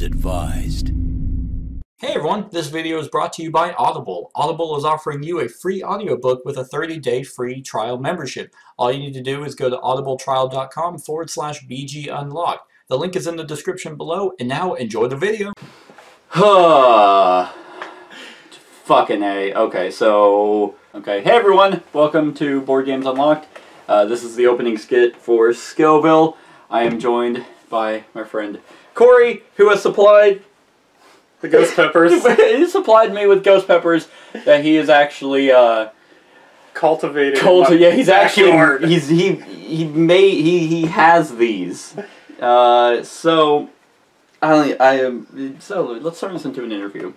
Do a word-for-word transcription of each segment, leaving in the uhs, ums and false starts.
is advised. Hey everyone, this video is brought to you by Audible. Audible is offering you a free audiobook with a thirty day free trial membership. All you need to do is go to audibletrial.com forward slash BG Unlocked. The link is in the description below, and now enjoy the video. Fucking A. Okay, so... Okay, hey everyone, welcome to Board Games Unlocked. Uh, this is the opening skit for Scoville. I am joined by my friend Corey, who has supplied... The Ghost Peppers. He supplied me with Ghost Peppers that he is actually, uh... cultivated. Culti yeah, he's backyard. actually... He's, he, he, made, he, he has these. Uh, so... I, I am... So, let's turn this into an interview.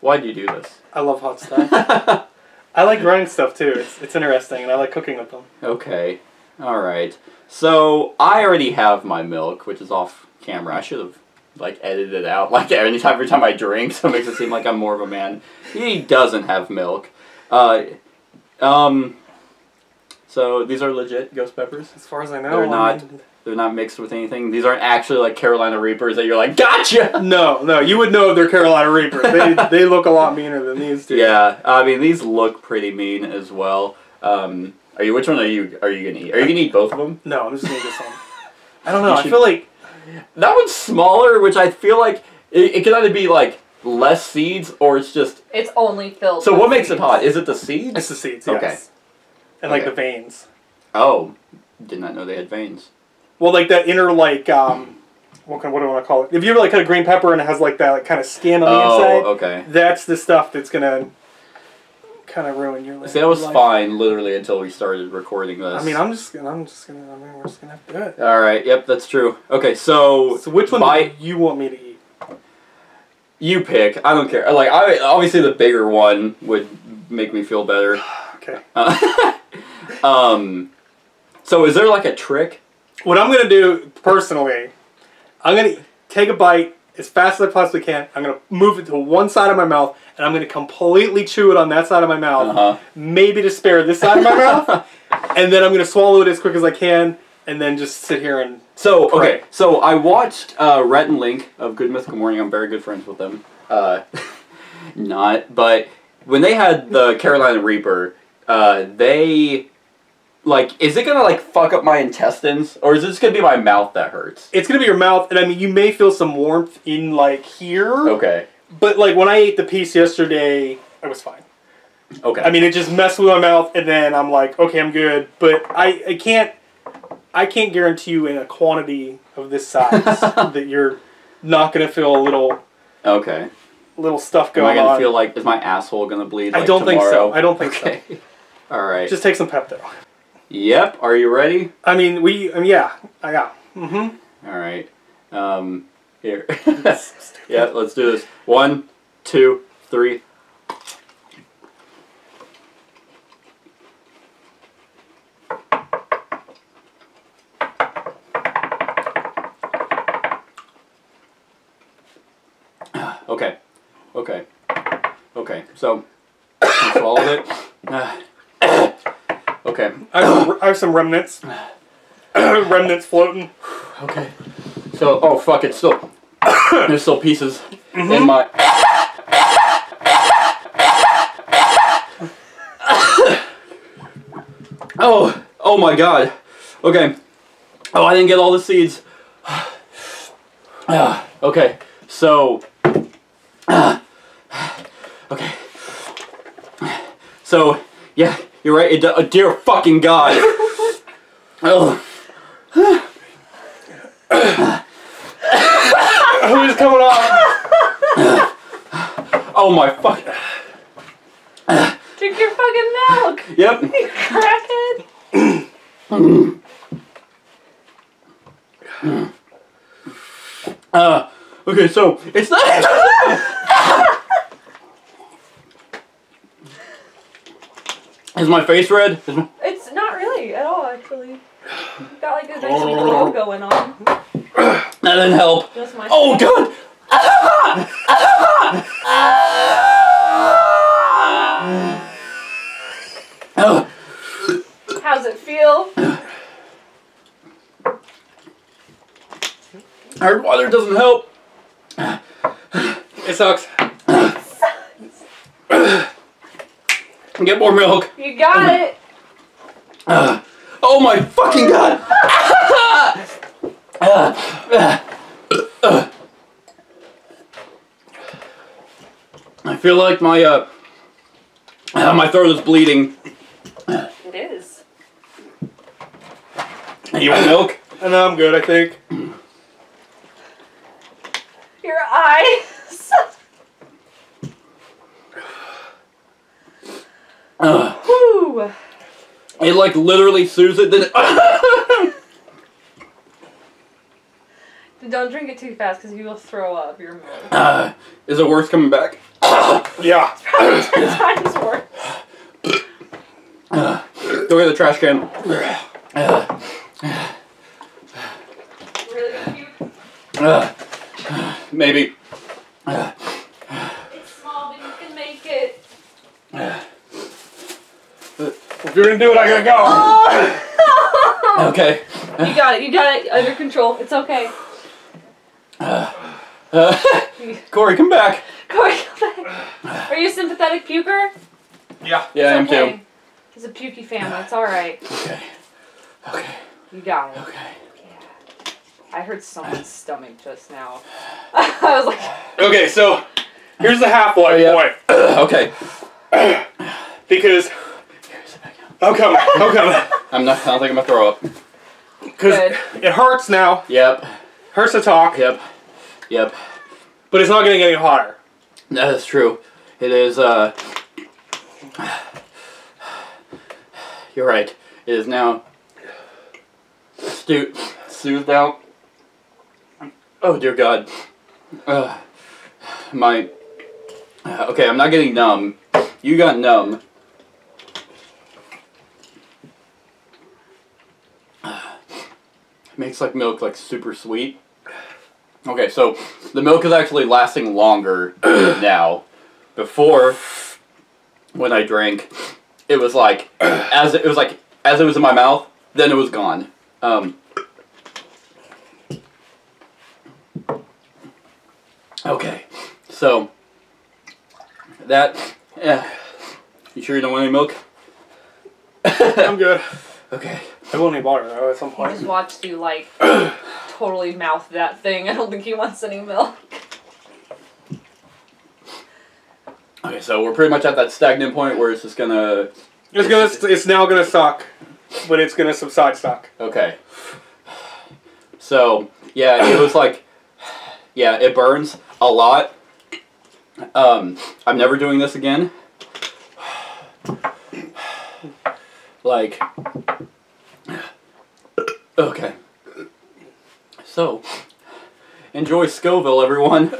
Why do you do this? I love hot stuff. I like growing stuff, too. It's, it's interesting, and I like cooking with them. Okay. Alright. So, I already have my milk, which is off camera. I should have, like, edited it out. Like, every time, every time I drink, so it makes it seem like I'm more of a man. He doesn't have milk. Uh, um, so, these are legit Ghost Peppers? As far as I know. They're not... I mean, they're not mixed with anything. These aren't actually like Carolina Reapers that you're like, gotcha! No, no, you would know if they're Carolina Reapers. They, they look a lot meaner than these two. Yeah, I mean, these look pretty mean as well. Um, are you, which one are you, are you gonna eat? Are you gonna eat both of them? No, I'm just gonna eat this one. I don't know, should, I feel like... That one's smaller, which I feel like, it, it could either be like, less seeds, or it's just... It's only filled So with what makes seeds. It hot? Is it the seeds? It's the seeds, yes. Okay. And okay. like the veins. Oh, did not know they had veins. Well, like that inner, like, um, what, kind of, what do I want to call it? If you ever, like, cut a green pepper and it has, like, that like, kind of skin on oh, the inside, okay. That's the stuff that's going to kind of ruin your life. See, that was life. fine, literally, until we started recording this. I mean, I'm just going to, I'm just going to, I mean, we're just going to have to do it. All right, yep, that's true. Okay, so. So which one my, do you want me to eat? You pick. I don't care. Like, I obviously the bigger one would make me feel better. Okay. Uh, um, so is there, like, a trick? What I'm going to do, personally, I'm going to take a bite as fast as I possibly can. I'm going to move it to one side of my mouth, and I'm going to completely chew it on that side of my mouth, uh-huh. maybe to spare this side of my mouth, and then I'm going to swallow it as quick as I can, and then just sit here and So, pray. okay, so I watched uh, Rhett and Link of Good Mythical Morning. I'm very good friends with them. Uh, not, but when they had the Carolina Reaper, uh, they... Like, is it gonna, like, fuck up my intestines? Or is it just gonna be my mouth that hurts? It's gonna be your mouth, and I mean, you may feel some warmth in, like, here. Okay. But, like, when I ate the piece yesterday, I was fine. Okay. I mean, it just messed with my mouth, and then I'm like, okay, I'm good. But I, I can't, I can't guarantee you in a quantity of this size that you're not gonna feel a little... Okay. Little stuff going on. Am I gonna on. feel like, is my asshole gonna bleed, like, I don't tomorrow? think so. I don't think okay. so. Alright. Just take some Pepto. Yep. Are you ready? I mean, we. I mean, yeah. I got. Mm-hmm. All right. Um. Here. Yeah. Let's do this. One, two, three. Okay. Okay. Okay. So, I swallowed it. Uh, Okay. I have, some, I have some remnants. remnants floating. Okay. So, oh fuck, it's still... There's still pieces mm-hmm. in my... oh, oh my god. Okay. Oh, I didn't get all the seeds. okay, so... okay. So, yeah. You're right, it, uh, dear fucking God. oh. Who's coming off? oh my fuck. Drink your fucking milk. Yep. You crackhead. uh, okay, so, it's not... Is my face red? My it's not really at all, actually. You've got like a nice glow going on. That didn't help. Just my oh, God! How's it feel? Hard water doesn't help. It sucks. It sucks. Get more milk. You got oh it. Uh, oh my fucking god. uh, uh, uh. I feel like my uh, uh my throat is bleeding. It is. You want milk? I know, I'm good, I think. Your eyes. uh, Woo. It like literally soothes it. Then don't drink it too fast because you will throw up your milk. Uh, is it worth coming back? Yeah. It's probably ten times worse. Uh, go get the trash can. Uh, really cute? Uh, maybe. Uh, it's small, but you can make it. Uh, if you're gonna do it, I gotta go. Oh, no. Okay. You got it. You got it under control. It's okay. Uh, uh, Corey, come back. Corey, come back. Are you a sympathetic puker? Yeah. Yeah, it's okay. I am too. It's a pukey family. It's all right. Okay. Okay. You got it. Okay. Yeah. I heard someone's stomach just now. I was like. Okay, so here's the half-life point. Okay. Because. I'm coming. I'm coming. I'm not. I don't think I'm gonna throw up. Because it hurts now. Yep. Hurts to talk. Yep. Yep. But it's not getting any hotter. That is true. It is, uh... You're right. It is now... Stu soothed out. Oh, dear God. Uh, my... Uh, okay, I'm not getting numb. You got numb. Uh, it makes, like, milk, like, super sweet. Okay, so the milk is actually lasting longer now. Before, when I drank, it was like as it, it was like as it was in my mouth, then it was gone. Um, okay, so that yeah. You sure you don't want any milk? I'm good. Okay, I will need water though at some point. I just watched you like. Totally mouth that thing. I don't think he wants any milk. Okay, so we're pretty much at that stagnant point where it's just gonna... It's gonna. It's, it's now gonna suck, but it's gonna subside suck. Okay. So, yeah, it was like... Yeah, it burns a lot. Um, I'm never doing this again. Like... Okay. So, enjoy Scoville, everyone.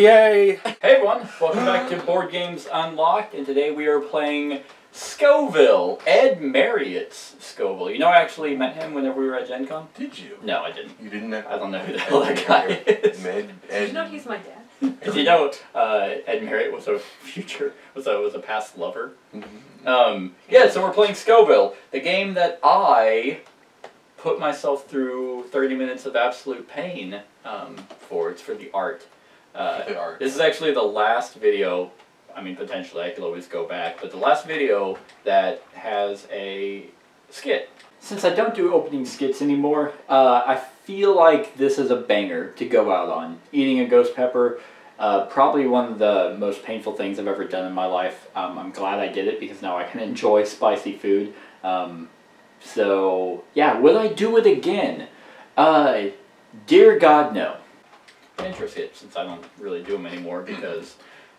Yay! Hey, everyone. Welcome back to Board Games Unlocked, and today we are playing Scoville, Ed Marriott's Scoville. You know I actually met him whenever we were at Gen Con? Did you? No, I didn't. You didn't? I don't know who the hell that guy is. Med, Ed. Did you know he's my dad? Did you know uh, Ed Marriott was a future, was a, was a past lover? Mm-hmm. Um, yeah, so we're playing Scoville, the game that I... put myself through thirty minutes of absolute pain um, for. It's for the art. Uh, the art. This is actually the last video, I mean potentially I could always go back, but the last video that has a skit. Since I don't do opening skits anymore, uh, I feel like this is a banger to go out on. Eating a ghost pepper, uh, probably one of the most painful things I've ever done in my life. Um, I'm glad I did it because now I can enjoy spicy food. Um, So, yeah, will I do it again? Uh, dear God, no. Intro skits, since I don't really do them anymore because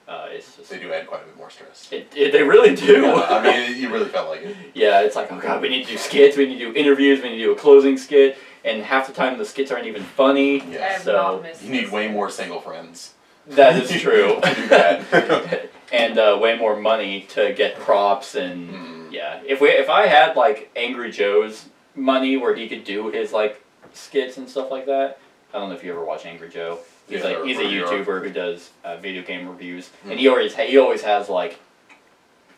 uh, it's just... They do add quite a bit more stress. It, it, they really do. Yeah, I mean, it, you really felt like it. Yeah, it's like, oh God, we need to do skits, we need to do interviews, we need to do a closing skit, and half the time the skits aren't even funny. Yes. So you need way more single friends. That is true. To do that. And uh, way more money to get props and... Mm. Yeah, if we if I had like Angry Joe's money where he could do his like skits and stuff like that, I don't know if you ever watch Angry Joe. He's yeah, like he's a YouTuber who does uh, video game reviews, mm. and he always he always has like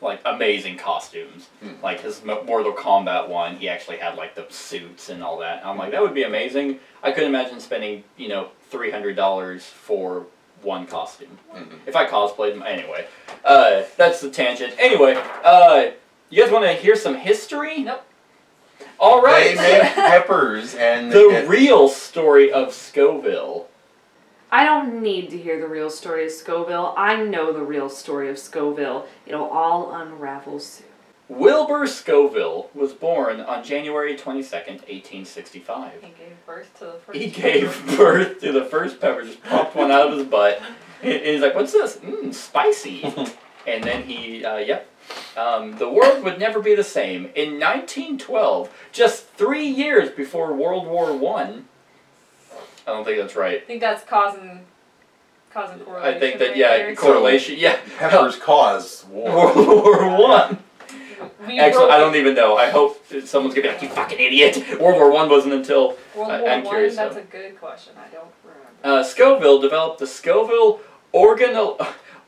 like amazing costumes. Mm. Like his Mortal Kombat one, he actually had like the suits and all that. And I'm like that would be amazing. I couldn't imagine spending you know three hundred dollars for one costume. Mm-hmm. If I cosplayed them, anyway. Uh, that's the tangent. Anyway, uh, you guys want to hear some history? Nope. All right. They make peppers and the get... real story of Scoville. I don't need to hear the real story of Scoville. I know the real story of Scoville. It'll all unravel soon. Wilbur Scoville was born on January twenty-second, eighteen sixty-five. He gave birth to the first He gave pepper. birth to the first pepper. Just popped one out of his butt. And he's like, what's this? Mmm, spicy. And then he, uh, yep. Um, the world would never be the same. In nineteen twelve, just three years before World War One, I don't think that's right. I think that's causing, causing correlation. I think that, right yeah, there. correlation, so, yeah. Peppers caused war. World War One. We Actually, I don't even know. I hope someone's gonna be like, you fucking idiot! World War One wasn't until... World War One, that's a good question. I don't remember. Uh, Scoville developed the Scoville organole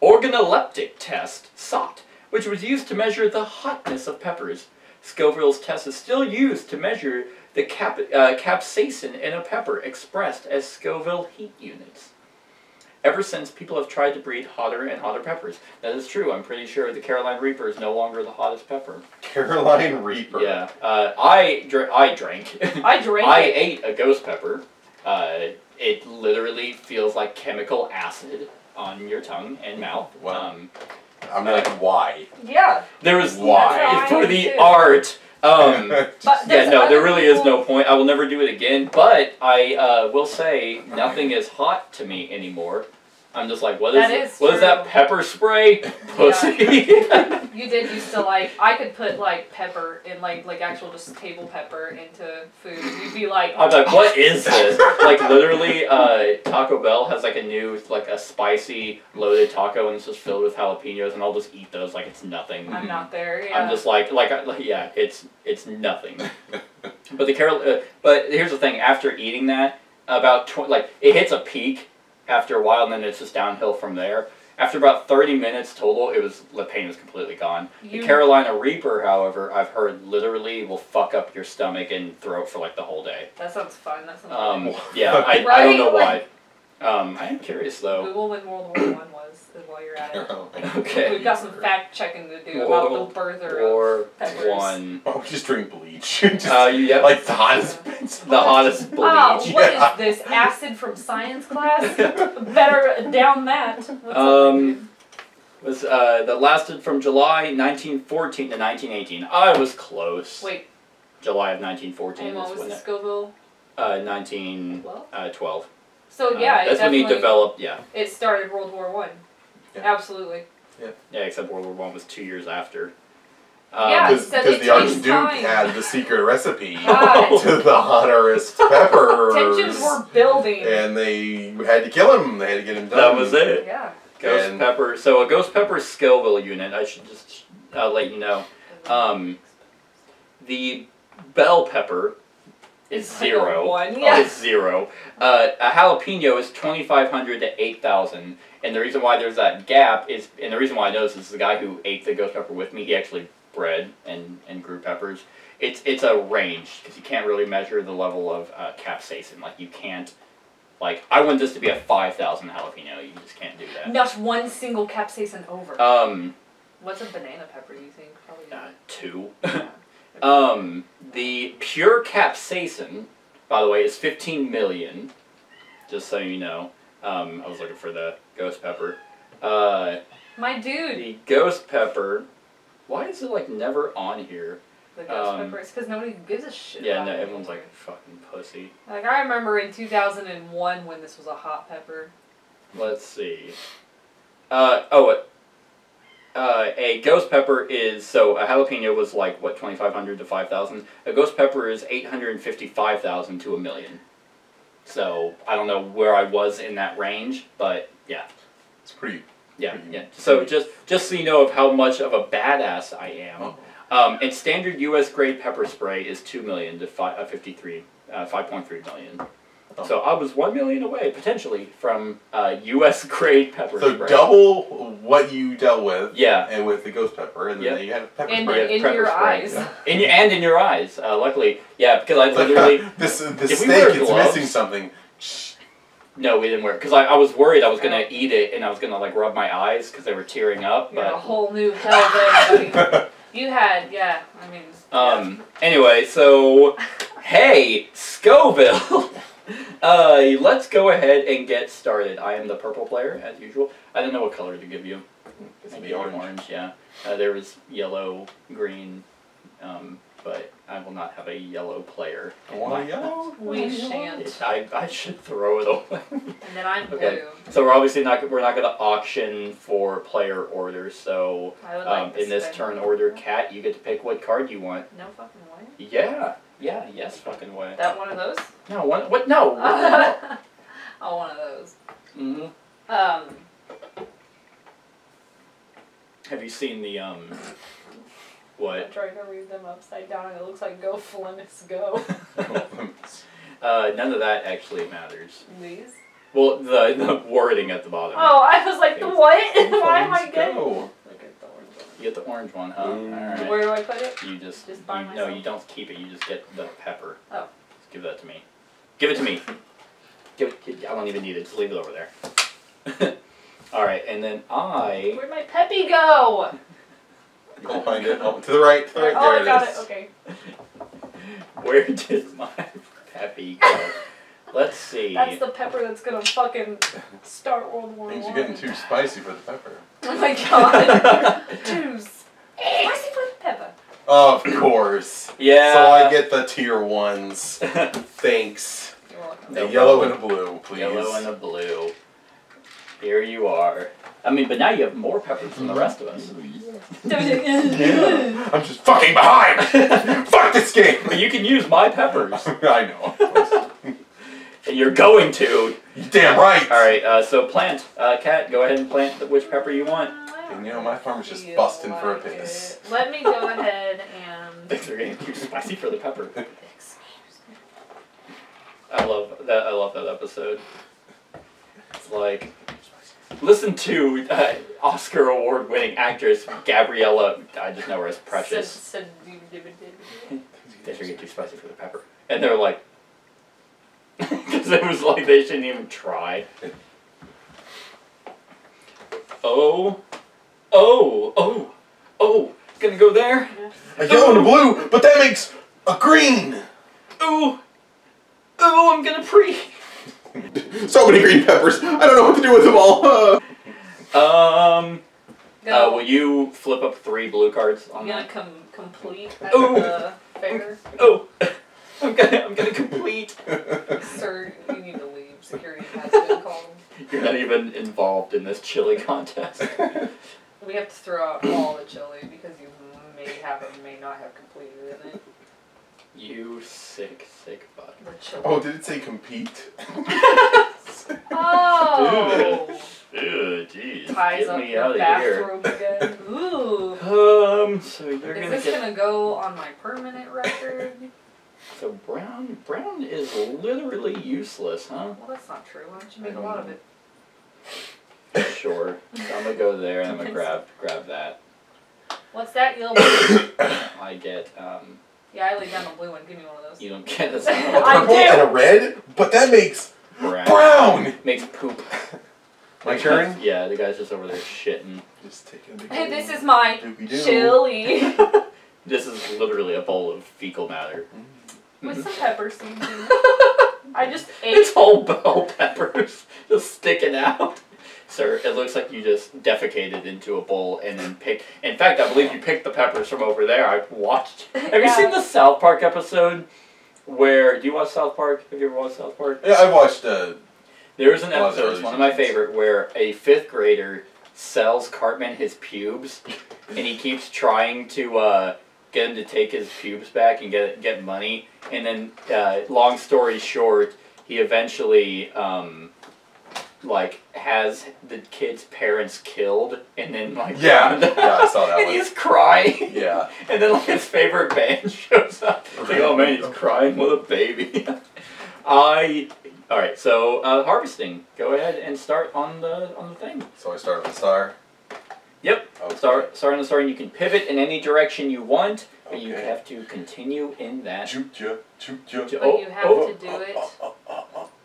Organoleptic Test, S O T, which was used to measure the hotness of peppers. Scoville's test is still used to measure the cap uh, capsaicin in a pepper expressed as Scoville heat units. Ever since, people have tried to breed hotter and hotter peppers. That is true. I'm pretty sure the Carolina Reaper is no longer the hottest pepper. Carolina Reaper. Yeah. Uh, I, dr I drank. I drank. I it. ate a ghost pepper. Uh, it literally feels like chemical acid on your tongue and mouth. Wow. Um, I'm uh, like, why? Yeah. There is why for the art. Um, but yeah, no, there really people... is no point. I will never do it again, but I uh, will say nothing is hot to me anymore. I'm just like, what is that, is what is that pepper spray? Pussy. Yeah. You did used to like, I could put like pepper in like like actual just table pepper into food. You'd be like, I'm like, what is this? Like literally, uh, Taco Bell has like a new like a spicy loaded taco and it's just filled with jalapenos, and I'll just eat those like it's nothing. I'm not there. Yeah. I'm just like like, I, like yeah, it's it's nothing. But the Carol, uh, but here's the thing. After eating that, about tw like it hits a peak. After a while, and then it's just downhill from there. After about thirty minutes total, it was the pain was completely gone. You, the Carolina Reaper, however, I've heard literally will fuck up your stomach and throat for like the whole day. That sounds fun. That sounds um, fun. Yeah, I, right? I don't know why. Um, I am curious though. Google when World War One was while you're at it. Okay. We've got some fact checking to do World about the birther War of peppers. One. Oh, just drink bleach. just, uh, yeah, like the hottest, yeah. the hottest bleach. Oh, what yeah. is this acid from science class? Better down that. What's um, was uh that lasted from July nineteen fourteen to nineteen eighteen. I was close. Wait. July of nineteen fourteen. And what was the Scoville? Uh, nineteen twelve. So yeah, um, it that's when he developed. Yeah, it started World War One. Yeah. Absolutely. Yeah. Yeah, except World War One was two years after. Um, yeah, because the Archduke time. had the secret recipe God. to the hottest peppers. Tensions were building, and they had to kill him. They had to get him done. That was it. Yeah. Ghost and pepper. So a ghost pepper Scoville unit. I should just uh, let you know. Um, the bell pepper. Is zero. One, yeah. Oh, it's zero. Uh, a jalapeno is twenty-five hundred to eight thousand. And the reason why there's that gap is, and the reason why I know this is the guy who ate the ghost pepper with me, he actually bred and, and grew peppers. It's it's a range, because you can't really measure the level of uh, capsaicin. Like, you can't, like, I want this to be a five thousand jalapeno. You just can't do that. Not one single capsaicin over. Um. What's a banana pepper, you think? Probably uh, two. Um, the pure capsaicin, by the way, is fifteen million, just so you know. Um, I was looking for the ghost pepper. Uh, My dude! The ghost pepper, why is it, like, never on here? The ghost um, pepper, it's because nobody gives a shit Yeah, about no, everyone's like, fucking pussy. Like, I remember in two thousand one when this was a hot pepper. Let's see. Uh, oh, it. Uh, a ghost pepper is, so a jalapeno was like, what, twenty-five hundred to five thousand? A ghost pepper is eight hundred fifty-five thousand to a million. So, I don't know where I was in that range, but, yeah. It's pretty... Yeah, pretty, yeah. So, pretty. just just so you know of how much of a badass I am. Oh. Um, and standard U S grade pepper spray is two million to five point three million. Oh. So I was one million away, potentially, from uh, U S grade pepper so spray. So double what you dealt with. Yeah. And with the ghost pepper, and then yep. you had pepper and spray. And in your spray. eyes. Yeah. In your, and in your eyes, uh, luckily. Yeah, because I literally... this this steak, we it's gloves, missing something. No, it didn't work. Because I, I was worried I was going to eat it and I was going to like rub my eyes because they were tearing up. But... You're a whole new hell there. You had, yeah. I mean. Um. Yeah. Anyway, so hey, Scoville. uh, let's go ahead and get started. I am the purple player as usual. I didn't know what color to give you. Maybe orange. orange. Yeah. Uh, there was yellow, green, um, but I will not have a yellow player. I want a yellow. We shan't. I, I should throw it away. And then I'm blue. Okay. So we're obviously not we're not going to auction for player order. So I would like um, in this turn order, Cat, you get to pick what card you want. No fucking way. Yeah. Yeah. Yes. Fucking way. That one of those? No. One. What? No. I want one of those. Mhm. Mm um. Have you seen the um? What? I'm trying to read them upside down, and it looks like "Go Flemmis, Go." uh, none of that actually matters. These? Well, the the wording at the bottom. Oh, I was like, the what? Why am I getting? Go. Look at the orange one. You get the orange one, huh? Mm. All right. Where do I put it? You just. Just buy you, myself? No, you don't keep it. You just get the pepper. Oh. Just give that to me. Give it to me. Give it. I don't even need it. Just leave it over there. All right, and then I. Where'd my Peppy go? Go find it. Oh, to the right. To the right. Oh, there I got it, is. it. Okay. Where did my Peppy go? Let's see. That's the pepper that's gonna fucking start World War One. Things are getting too spicy for the pepper. Oh my god. Too spicy for the pepper. Of course. Yeah. So I get the tier ones. Thanks. You're welcome. A yellow and a blue, please. Yellow and a blue. Here you are. I mean, but now you have more peppers than the rest of us. Yeah. I'm just fucking behind! Fuck this game! But you can use my peppers. I know. And you're going to. You're damn right! Alright, uh, so plant. Uh, Kat, go ahead and plant the, which pepper you want. And, you know, my farm is just you busting like for a piss. Let me go ahead and... Things are getting too spicy for the pepper. Excuse me. I love that, I love that episode. It's like... Listen to uh, Oscar award-winning actress Gabriella. I just know her as Precious. They should get too spicy for the pepper, and they're like, because it was like they shouldn't even try. Oh, oh, oh, oh! It's gonna go there. Yeah. A yellow and a blue, but that makes a green. Ooh, ooh! I'm gonna pre. So many green peppers. I don't know what to do with them all. um, uh, will you flip up three blue cards? I'm gonna com complete. Oh, the fair. Oh, I'm gonna I'm gonna complete. Sir, you need to leave. Security has been called. You're not even involved in this chili contest. We have to throw out all the chili because you may have or may not have completed it. You sick, sick butt. Oh, did it say compete? Oh! Ew, jeez. Ties Get up me out of here. Again. Ooh. Um, so you're is gonna this get... gonna go on my permanent record? So brown, brown is literally useless, huh? Well, that's not true. Why don't you make a lot know. of it? Sure. So I'm gonna go there and I'm gonna grab, grab that. What's that yellow? I get um. Yeah, I laid down a blue one. Give me one of those. You don't get this one. A purple and a red? But that makes brown. brown. Makes poop. My turn? Yeah, the guy's just over there shitting. Just taking a big hey, this is my chili. This is literally a bowl of fecal matter. With some pepper seeds in it. I just ate. It's whole bowl peppers just sticking out. Sir, it looks like you just defecated into a bowl and then picked... In fact, I believe you picked the peppers from over there. I watched... Have yeah. you seen the South Park episode where... Do you watch South Park? Have you ever watched South Park? Yeah, I watched... Uh, there was an episode, it's one of my favorite, where a fifth grader sells Cartman his pubes and he keeps trying to... Uh, get him to take his pubes back and get get money. And then, uh, long story short, he eventually... Um, like has the kid's parents killed and then like yeah, yeah I saw that and one. He's crying yeah and then like his favorite band shows up. It's like, oh man, he's crying with a baby. I all right so uh, harvesting, go ahead and start on the on the thing. So I start with star. Yep. Okay. Start start on the star and you can pivot in any direction you want. But okay. You have to continue in that. But you have to do it.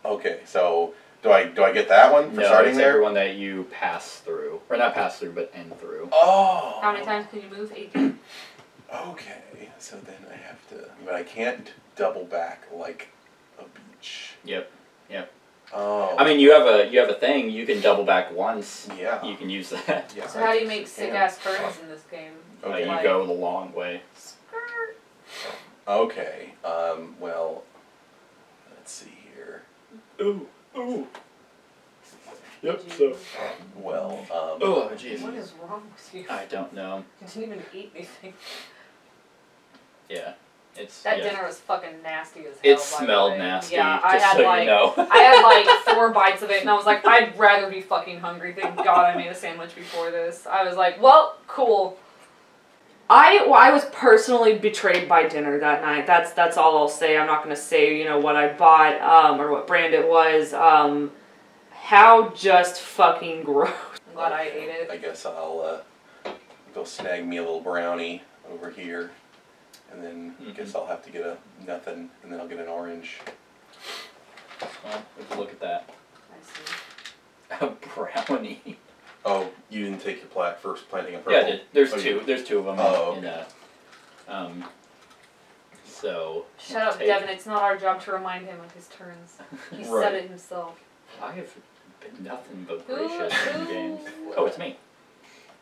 Okay, so. Do I do I get that one for no, starting it's there? Everyone that you pass through, or not pass through, but end through. Oh. How many times can you move? eighteen. Okay, so then I have to, but I can't double back like a beach. Yep. Yep. Oh. I mean, you have a you have a thing. You can double back once. Yeah. You can use that. Yeah, so how do you make sick ass turns in this game? Okay. Uh, you like, go the long way. Skirt. Okay. Um. Well. Let's see here. Ooh. Ooh. Yep. So. Well. Um, oh Jesus. What is wrong with you? I don't know. You didn't even eat anything. Yeah. It's, that yeah. dinner was fucking nasty as hell. It smelled way. nasty. Yeah, I just had so like you know. I had like four bites of it, and I was like, I'd rather be fucking hungry. Thank God I made a sandwich before this. I was like, well, cool. I well, I was personally betrayed by dinner that night. That's that's all I'll say. I'm not gonna say you know what I bought um, or what brand it was. Um, how just fucking gross. I'm glad I ate it. I guess I'll uh, go snag me a little brownie over here. And then I mm-hmm. guess I'll have to get a nothing, and then I'll get an orange. Well, let's look at that. I see. A brownie. Oh, you didn't take your plat first planting a purple? Yeah, I did. There's oh, two. You... There's two of them. Oh, in, okay. in, uh, um, so... Shut up, take... Devin. It's not our job to remind him of his turns. He right. said it himself. I have been nothing but gracious in games. Oh, it's me.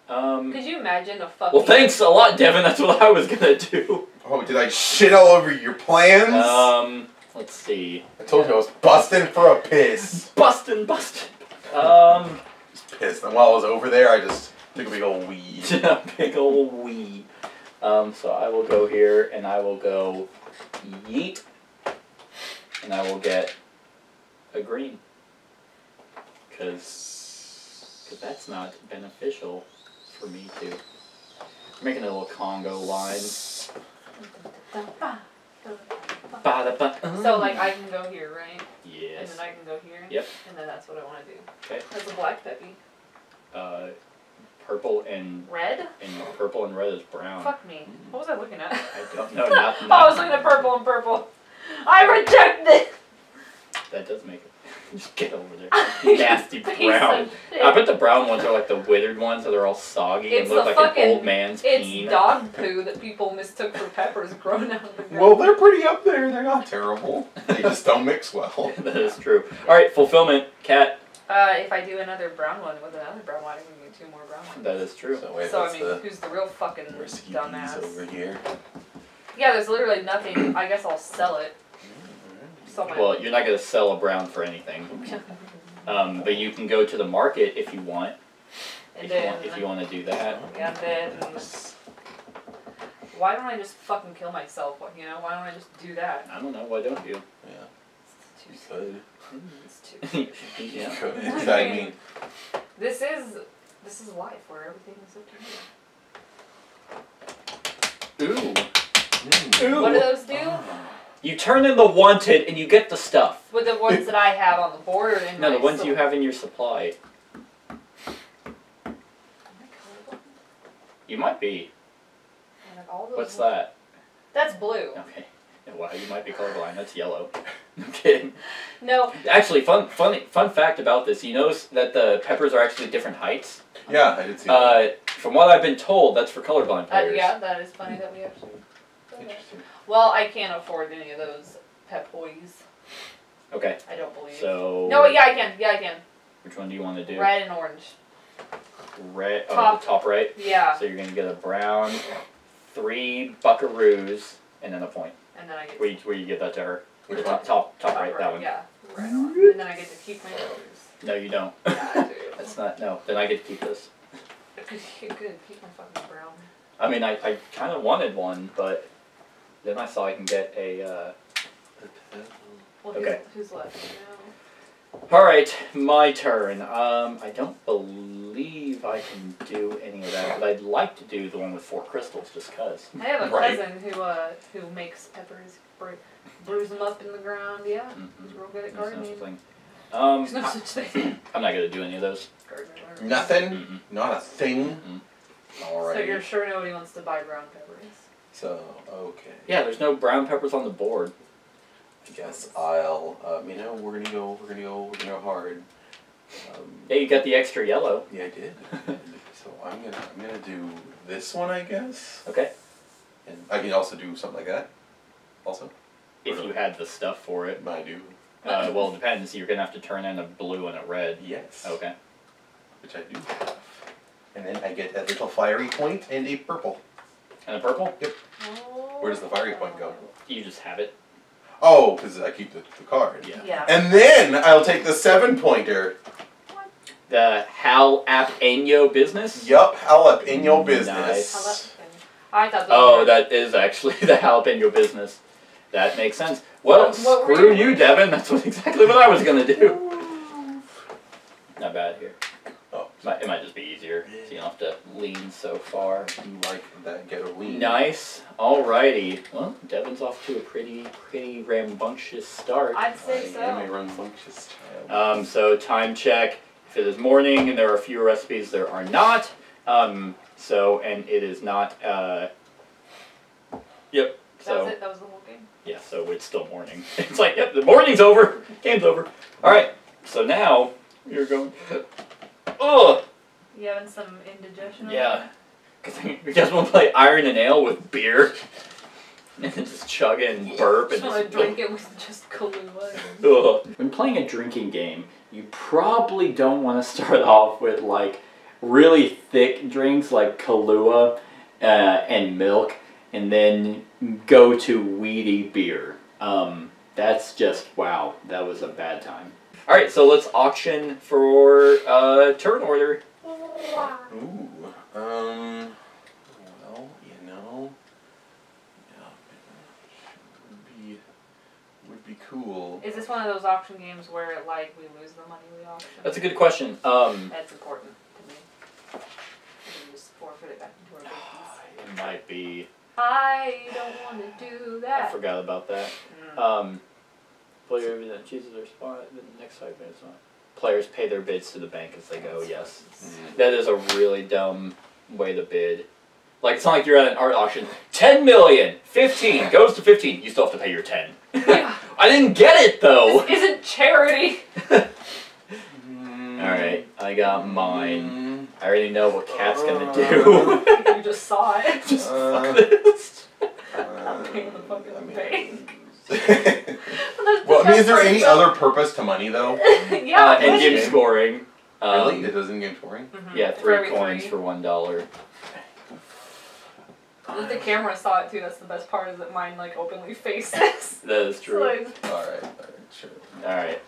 Um, Could you imagine a fucking... Well, thanks a lot, Devin. That's what I was gonna do. Oh, did I shit all over your plans? Um, let's see. I told yeah. you I was busting for a piss. Busting, busting. Um... Pissed. And while I was over there, I just took a big old wee. Big old wee. Um, so I will go here, and I will go yeet. And I will get a green. Because... Because that's not beneficial. For me too. I'm making a little Congo line. So like I can go here, right? Yes. And then I can go here. Yep. And then that's what I want to do. Okay. That's a black peppy. Uh, purple and red. And purple and red is brown. Fuck me. Mm. What was I looking at? I don't know. Not, not I was looking at purple and purple. I reject this. That does make it. Just get over there. Nasty brown. I bet the brown ones are like the withered ones, so they're all soggy it's and look like fucking, an old man's it's peen. It's dog poo that people mistook for peppers grown out of the ground. Well, they're pretty up there. They're not terrible. They just don't mix well. That is true. All right, fulfillment. Cat. Uh, if I do another brown one with another brown one, I can get two more brown ones. That is true. So, wait, so I mean, the who's the real fucking dumbass? Over here. Yeah, there's literally nothing. I guess I'll sell it. Well, you're not going to sell a brown for anything. Um, but you can go to the market if you want. If you want, if you want to do that. Yeah, then... Why don't I just fucking kill myself? You know, why don't I just do that? I don't know. Why don't you? Yeah. It's too good. It's too good. Yeah. Exactly. I mean, this is... This is life, where everything is up to you. Ooh. Mm. Ooh. What do those do? Oh. You turn in the wanted, and you get the stuff. With the ones that I have on the board. And no, the ones you have in your supply. You might be. Like all those What's ones. that? That's blue. Okay. Wow, you might be colorblind. That's yellow. I'm kidding. No. Actually, fun, fun, fun fact about this. You notice that the peppers are actually different heights. Yeah, I did see uh, that. From what I've been told, that's for colorblind players. Uh, yeah, that is funny that we actually... Interesting. Well, I can't afford any of those pep boys. Okay. I don't believe. So. No, yeah, I can. Yeah, I can. Which one do you want to do? Red and orange. Red. Top. Oh, the top right. Yeah. So you're gonna get a brown, three buckaroos, and then a point. And then I get. Where you, where you give that to her? Which one? Top, top, top right, right. That one. Yeah. Right on. And then I get to keep my buckaroos. No, you don't. Yeah, I do. That's not. No. Then I get to keep this. Good. Good. Keep my fucking brown. I mean, I I kind of wanted one, but. Then I saw I can get a, uh... Well, okay. Who's, who's left? No. Alright, my turn. Um, I don't believe I can do any of that, but I'd like to do the one with four crystals, just because. I have a right? cousin who, uh, who makes peppers, brews them up in the ground, yeah. Mm-hmm. He's real good at gardening. There's no such thing. Um, no such thing. I'm not going to do any of those. Nothing? Mm-mm. Not a thing? Mm-mm. Alright. So you're sure nobody wants to buy brown peppers? So, okay. Yeah, there's no brown peppers on the board. I guess I'll, um, you know, we're gonna go, we're gonna go, we're gonna go hard. Um, yeah, you got the extra yellow. Yeah, I did. So I'm gonna, I'm gonna do this one, I guess. Okay. And I can also do something like that, also. If you had the stuff for it. I do. Uh, well, it depends. You're gonna have to turn in a blue and a red. Yes. Okay. Which I do. And then I get a little fiery point and a purple. And a purple? Yep. Where does the fiery point go? You just have it. Oh, because I keep the, the card. Yeah. yeah. And then I'll take the seven pointer. What? The Hal App Enyo business? Yup, Hal App Enyo business. Nice. I thought oh, that is actually the Hal App Enyo business. That makes sense. Well, what, what screw you, you, Devin. That's what, exactly what I was going to do. Not bad here. Oh, might, it might just be easier, so you don't have to lean so far. You like that, get a lean. Nice. Alrighty. Well, Devin's off to a pretty, pretty rambunctious start. I'd say so. I'm a rambunctious child. Um, so, time check. If it is morning and there are fewer recipes, there are not. Um, so, and it is not, uh... Yep. So, that was it? That was the whole game? Yeah, so it's still morning. It's like, yep, the morning's over. Game's over. Alright, so now, you're going... Ugh! You having some indigestion? Yeah. Because you guys want to play Iron and Ale with beer? And then just chug it and burp and just... I just drink it with just Kahlua. Ugh. When playing a drinking game, you probably don't want to start off with, like, really thick drinks like Kahlua uh, and milk, and then go to weedy beer. Um, that's just, wow, that was a bad time. All right, so let's auction for uh, turn order. Ooh, um, well, you know, yeah, it would be, would be cool. Is this one of those auction games where, like, we lose the money we auction? That's a good question. Um, That's important to me. We can just forfeit it back into our business. It might be. I don't want to do that. I forgot about that. Mm. Um. Player that chooses their spot in the next five minutes. Players pay their bids to the bank as they go, yes. Mm. That is a really dumb way to bid. Like, it's not like you're at an art auction. ten million! fifteen! Goes to fifteen. You still have to pay your ten. Yeah. I didn't get it, though! This isn't charity! Alright, I got mine. I already know what Kat's gonna do. You just saw it. Just uh, fuck this. Uh, I'm paying the fucking I mean, bank. Well, I mean, is there any other purpose to money, though? Yeah, uh, and game scoring. Um, really? It does in-game scoring? Mm-hmm. Yeah, three coins three. for one dollar. The camera saw it, too. That's the best part, is that mine, like, openly faces. That is true. Like... All right, all right, sure. All right.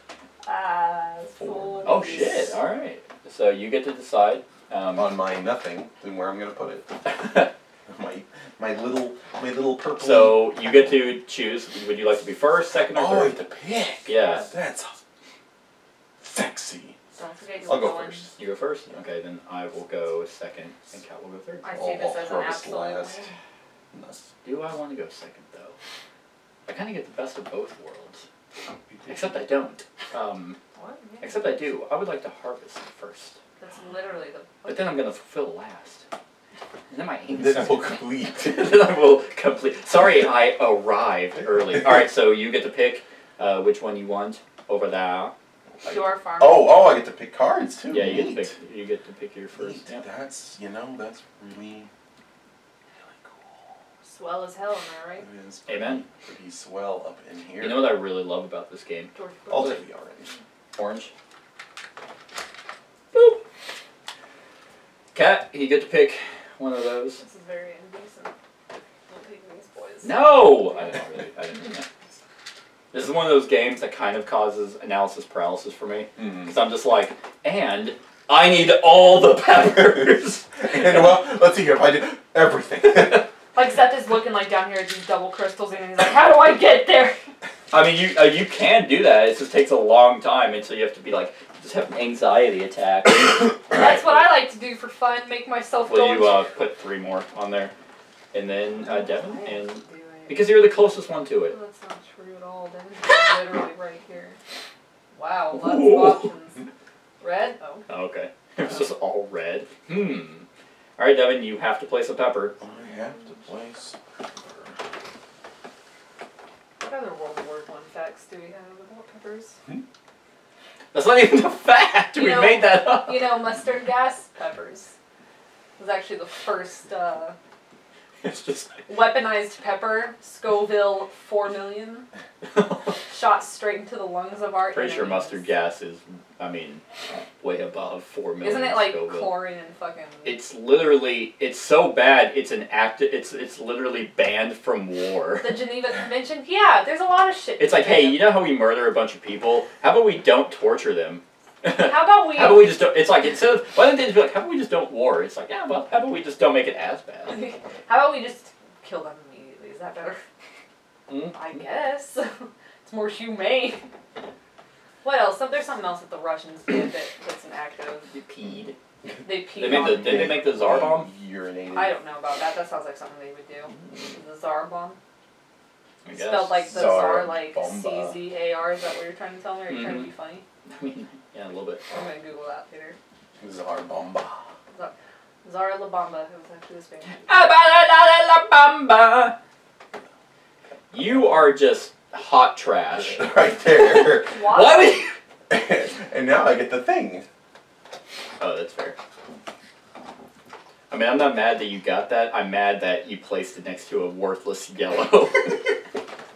Uh, Four. Oh, shit, all right. So you get to decide. Um, On my nothing, and where I'm going to put it. My my little my little purple. So you get to choose. Would you like to be first, second, or third? Oh, I have to pick. Yeah, that's sexy. I'll go first. You go first. Okay, then I will go second, and Kat will go third. I see this as an absolute. Do I want to go second though? I kind of get the best of both worlds. Except I don't. Um, what? Yeah. Except I do. I would like to harvest first. That's literally the. But then I'm gonna fulfill last. And then my then I will complete. Then I will complete. Sorry, I arrived early. All right, so you get to pick uh, which one you want over there. Your farm. Oh, oh, I get to pick cards too. Yeah, you Neat. get to pick. You get to pick your first. Yeah. That's you know that's really really cool. Swell as hell, am I right? I mean, Amen. Pretty swell up in here. You know what I really love about this game? I'll take the orange. Orange. Boop. Kat, you get to pick. One of those. This is very indecent. Don't take these boys. No! I didn't really, I didn't mean that. This is one of those games that kind of causes analysis paralysis for me. Because mm-hmm. I'm just like, and I need all the peppers! And well, let's see here, if I did everything. Like Seth is looking like down here at these double crystals and he's like, how do I get there? I mean, you uh, you can do that, it just takes a long time until you have to be like, just have an anxiety attack. That's what I like to do for fun, make myself Will you uh, put three more on there? And then uh, Devin, and because you're the closest one to it. Well, that's not true at all, Devin's literally right here. Wow, lots Ooh. of options. Red? Oh. oh okay. It was just all red. Hmm. Alright, Devin, you have to place a pepper. I have to place a pepper. What other World War One fact facts do we have about peppers? Hmm? That's not even a fact! You we know, made that up! You know, mustard gas peppers was actually the first uh, it's just weaponized pepper, Scoville four million, shot straight into the lungs of our Pretty enemies. Sure mustard gas is, I mean, way above four million. Isn't it like Scoville? Chlorine and fucking... It's literally, it's so bad, it's an act, it's it's literally banned from war. The Geneva Convention? Yeah, there's a lot of shit. It's like, hey, them. You know how we murder a bunch of people? How about we don't torture them? How about we... How about we just don't... It's like, instead of... Why don't they just be like, how about we just don't war? It's like, yeah, well, how about we just don't make it as bad? How about we just kill them immediately? Is that better? Mm. I guess. It's more humane. What else? There's something else that the Russians did that, that's an act of... They peed. They peed they made on... The, did they make the Tsar bomb? Urinated. I don't know about that. That sounds like something they would do. The Tsar bomb? I guess. Spelled like the Tsar, like C Z A R. Is that what you're trying to tell me? Or are you mm-hmm. trying to be funny? I mean... Yeah, a little bit. I'm going to Google that later. Czar Bomba. Zara La Bamba. It was actually this band. La Bamba. You are just hot trash. Right there. Why? Why would you... And now I get the thing. Oh, that's fair. I mean, I'm not mad that you got that. I'm mad that you placed it next to a worthless yellow.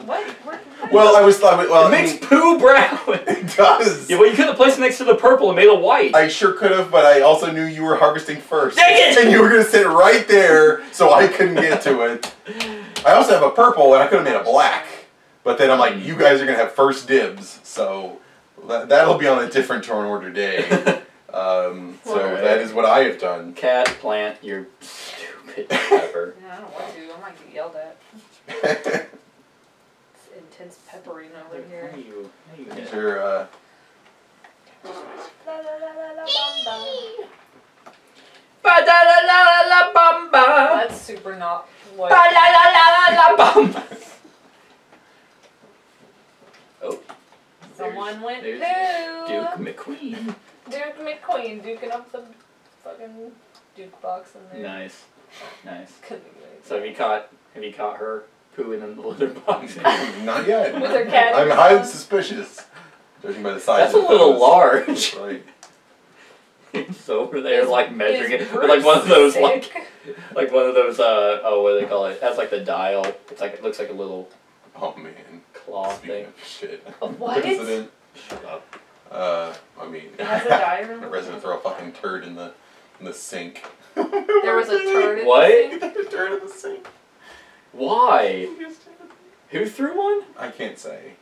What? Where, where well, I was thought. Well, it I makes mean, poo brown. It does. Yeah, well, you could have placed it next to the purple and made it white. I sure could have, but I also knew you were harvesting first. Dang it! And you were gonna sit right there, so I couldn't get to it. I also have a purple, and I could have made a black, but then I'm like, you guys are gonna have first dibs, so that'll be on a different turn order day. Um, so right. That is what I have done. Cat plant, you're stupid. Pepper. Yeah, I don't want to. I might get yelled at. It's pepperino over here. You, you These are, uh... That's super not what... Oh. Someone went poo! Duke McQueen. Duke McQueen duking up the fucking Duke box in there. Nice. Nice. So have you caught, have you caught her? Pooing in the litter box. Not yet. With her cat. I'm highly suspicious. Judging by the size That's of the That's a little large. Right. It's over there, is, like, measuring it. But, like, one of those, sick? like, like, one of those, uh, oh, what do they call it? That's, like, the dial. It's, like, it looks like a little... Oh, man. Claw Speaking thing. Of shit. What? President. Shut up. Uh, I mean... It has a dial. The resident throw a fucking turd in the, in the sink. There was a turd in what? the sink? What? There was a turd in the sink. Why? Who threw one? I can't say.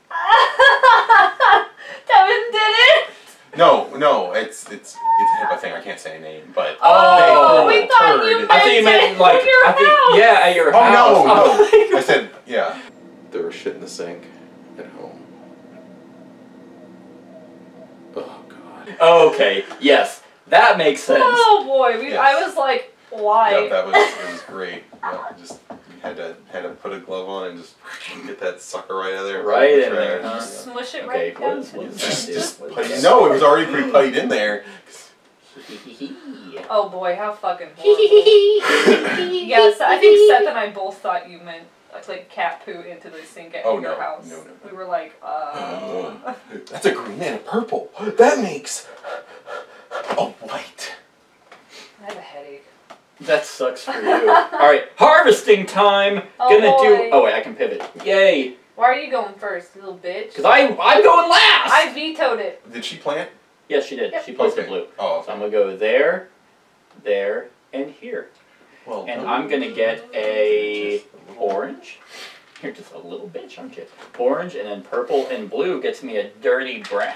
Devin did it. No, no, it's it's it's a HIPAA thing. I can't say a name, but oh, we thought you meant I think you meant like your I house. Think, yeah, at your oh, house. No, oh no, no. I said yeah. There was shit in the sink at home. Oh god. Oh, okay. Yes, that makes sense. Oh boy, we, yes. I was like, why? Yeah, that was it was great. Yeah, just. Had to had to put a glove on and just get that sucker right out of there. Right in there. Huh? Just smush it okay, right down. What is, what is just, just putty, no, it was already pretty puttied in there. Oh boy, how fucking horrible. Yeah, so I think Seth and I both thought you meant like cat poo into the sink at oh, your no, house. No, no, no. We were like, uh... uh that's a green and a purple. That makes a white. I have a headache. That sucks for you. Alright, harvesting time! Oh Gonna boy. do. Oh, wait, I can pivot. Yay! Why are you going first, you little bitch? Because I'm going last! I vetoed it. Did she plant? Yes, she did. Yep. She planted okay. blue. Oh, okay. So I'm going to go there, there, and here. Well, and I'm going to get a orange. You're just a little bitch, aren't you? Orange, and then purple and blue gets me a dirty brown.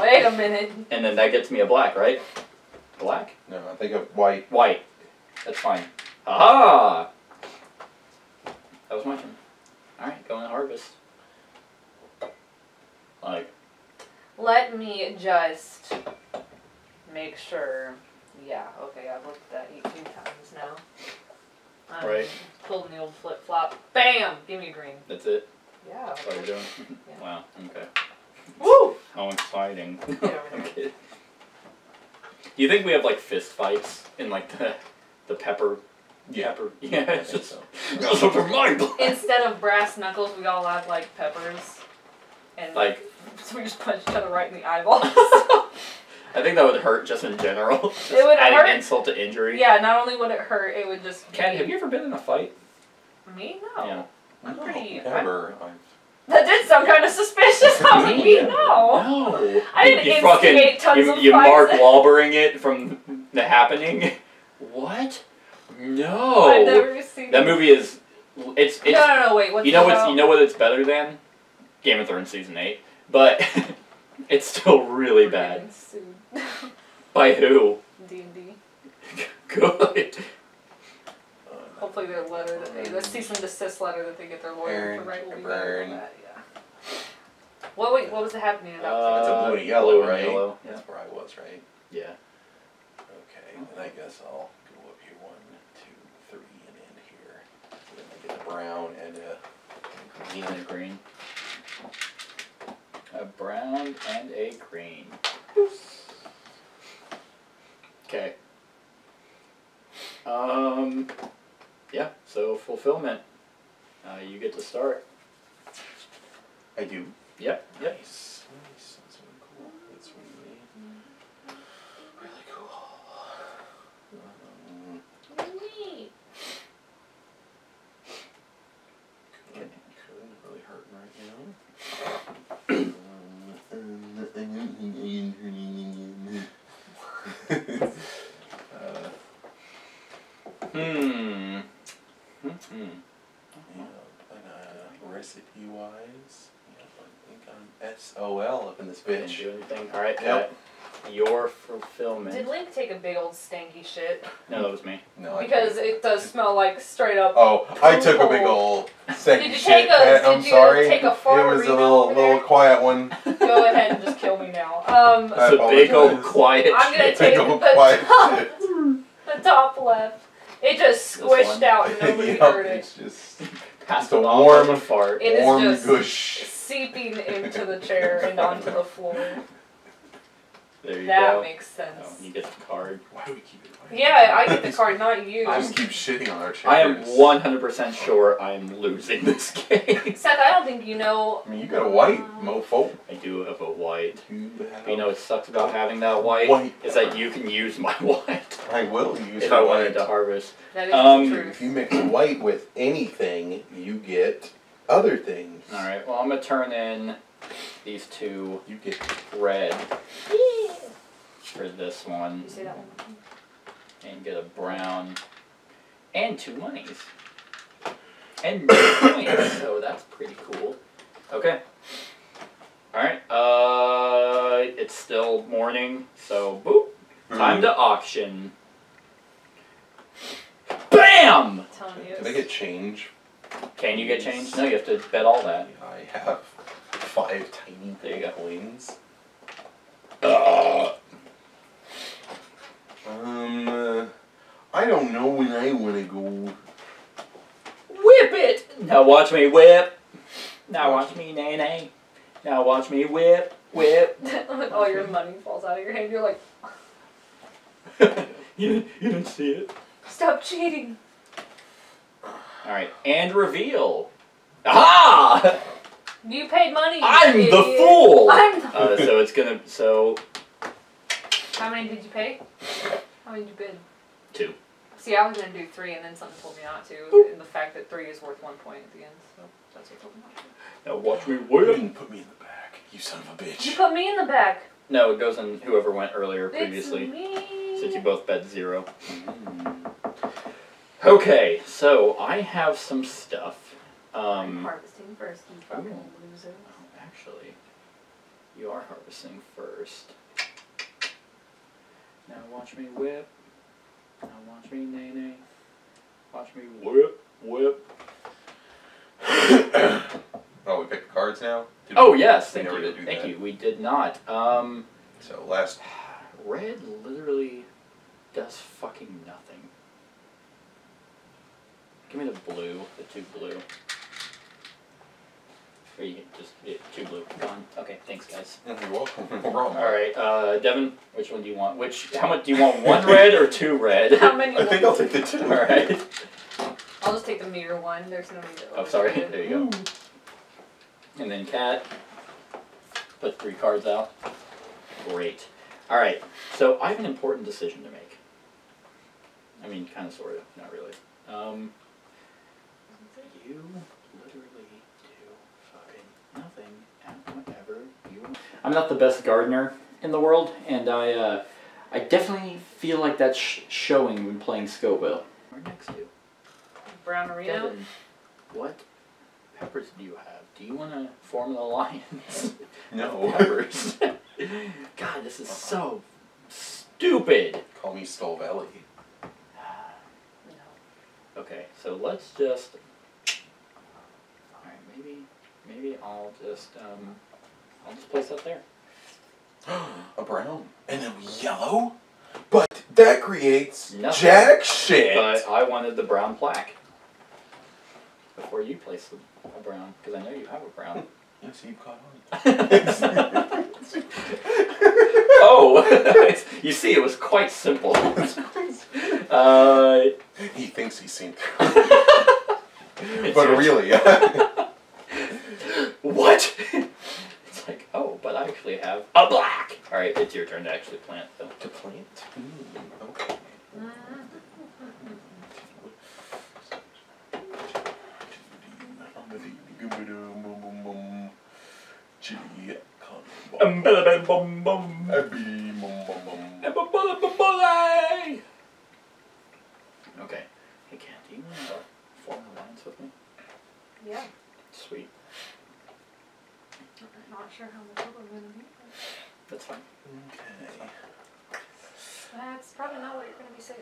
Wait a minute. And then that gets me a black, right? Black? No, I think of white. White. That's fine. Aha! That was my turn. Alright, go and harvest. Like. Let me just make sure. Yeah, okay, I've looked at that eighteen times now. I'm right. Pulling the old flip flop. Bam! Give me green. That's it? Yeah. That's what you're doing? Yeah. Wow, okay. Woo! How exciting. Yeah, I'm kidding. Do you think we have like fist fights in like the the pepper? Yeah, pepper. Yeah, it's just so. Just over my blood. Instead of brass knuckles, we all have like peppers. and like so we just punched each other right in the eyeballs. I think that would hurt just in general. Just it would adding hurt. Insult to injury. Yeah, not only would it hurt, it would just. Kat, have you ever been in a fight? Me? No. Yeah. I'm no, pretty. Ever. I'm... That did sound kind of suspicious. I was like, me? No. No. I didn't you instigate fucking, tons you, of fights. You Mark Wahlberg-ing it from The Happening. What? No. I've never seen that movie. Is it's it's. No, no, no. Wait. What's you know what's, you know what it's better than? Game of Thrones season eight, but it's still really bad. By who? D and D. Good. Hopefully their letter that they, the cease and desist letter that they get their lawyer to write will be better than that, yeah. Well, wait, what was the happening? That uh, it's a blue and yellow, blue and right? Yellow. Yeah. That's where I was, right? Yeah. Okay, then I guess I'll go up here one, two, three, and end here. So then I get a brown and a green. And a green. A brown and a green. Okay. Um, yeah, so fulfillment. Uh, you get to start. I do. Yep, yep. Nice. Nice. That's really cool. That's really, really cool. Um, Wait. Could, could really hurt right now. Hmm. Hmm. Yeah, and, uh, recipe wise, yeah, I think I'm S O L up in this bitch. Didn't do anything. All right. Yep. Your fulfillment. Did Link take a big old stanky shit? No, that was me. No. Because it does smell like straight up. Oh, I took a big old stanky shit. Did you take a? I'm sorry. It was a little little quiet one. Go ahead and just kill me now. Um. It's a big old quiet. I'm gonna take the top left. It just squished out and nobody yeah, heard it. It's just, just a warm fart. It is warm just gush. Seeping into the chair and onto the floor. There you that go. That makes sense. Oh, you get the card. Why do we keep it? Why yeah, I get the card, not you. I just keep shitting on our chairs. I am one hundred percent sure I am losing this game. Seth, I don't think you know... I mean, you got a white, mofo. I do have a white. You, have you know what sucks about having that white? white is that you can use my white. I will use if my I wanted white. To harvest. That is um, the truth. If you mix white with anything, you get other things. Alright, well I'm going to turn in these two. You get red. Yeah. For this one. You see that one? And get a brown and two monies and no points, so that's pretty cool. Okay, all right. Uh, it's still morning, so boop. Mm-hmm. Time to auction. Bam! Can I get change? Can you get change? No, you have to bet all that. I have five tiny there you coins. Go. Uh, Um, uh, I don't know when I want to go. Whip it! Now watch me whip. Now watch me nay nay. Now watch me whip, whip. When all your money falls out of your hand, you're like... you, you didn't see it. Stop cheating. Alright, and reveal. Aha! You paid money. You I'm idiot. The fool! I'm the uh, so it's gonna... So... How many did you pay? How many did you bid? Two. See, I was going to do three, and then something told me not to, Boop. And the fact that three is worth one point at the end, so that's what told me not to. Now watch me win. You didn't put me in the back, you son of a bitch. You put me in the back. No, it goes on whoever went earlier previously. It's me. Since you both bet zero. Mm. Okay, so I have some stuff. Um, I'm harvesting first, you fucking loser. Oh, actually, you are harvesting first. Now watch me whip. Now watch me nay nay. Watch me whip, whip. Oh, we picked cards now? Did oh, we, yes. Thank, you. Did do Thank that. you. We did not. Um, so last... Red literally does fucking nothing. Give me the blue. The two blue. Or you just yeah, two blue. Gone. Okay, thanks guys. You're welcome. Alright, uh, Devin, which one do you want? Which how much do you want? One red or two red? How many I think I'll take the two. Alright. I'll just take the mirror one. There's no need to Oh sorry, there you go. Ooh. And then Kat. Put three cards out. Great. All right. So I have an important decision to make. I mean, kind of, sort of, not really. Um, you literally do fucking nothing and whatever you want. I'm not the best gardener in the world, and I, uh, I definitely feel like that's sh showing when playing Scoville. We're next to Brown Marino. What peppers do you have? Do you want to form an alliance? No. Peppers. God, this is uh-huh. so stupid. Call me Scoville. Okay, so let's just, all right, maybe, maybe I'll just, um, I'll just place that there. A brown and a yellow? But that creates nothing, jack shit! But I wanted the brown plaque before you place a brown, because I know you have a brown. Yes, you've caught on. Oh! You see, it was quite simple. Uh, he thinks he's seen. But really. What? It's like, oh, but I actually have a black. All right, it's your turn to actually plant, though. To plant? Mm, okay. Okay. Hey, Kat, do you want to form an alliance with me? Yeah. Sweet. I'm not sure how much we're going to meet. That's fine. Okay. That's probably not what you're going to be saying.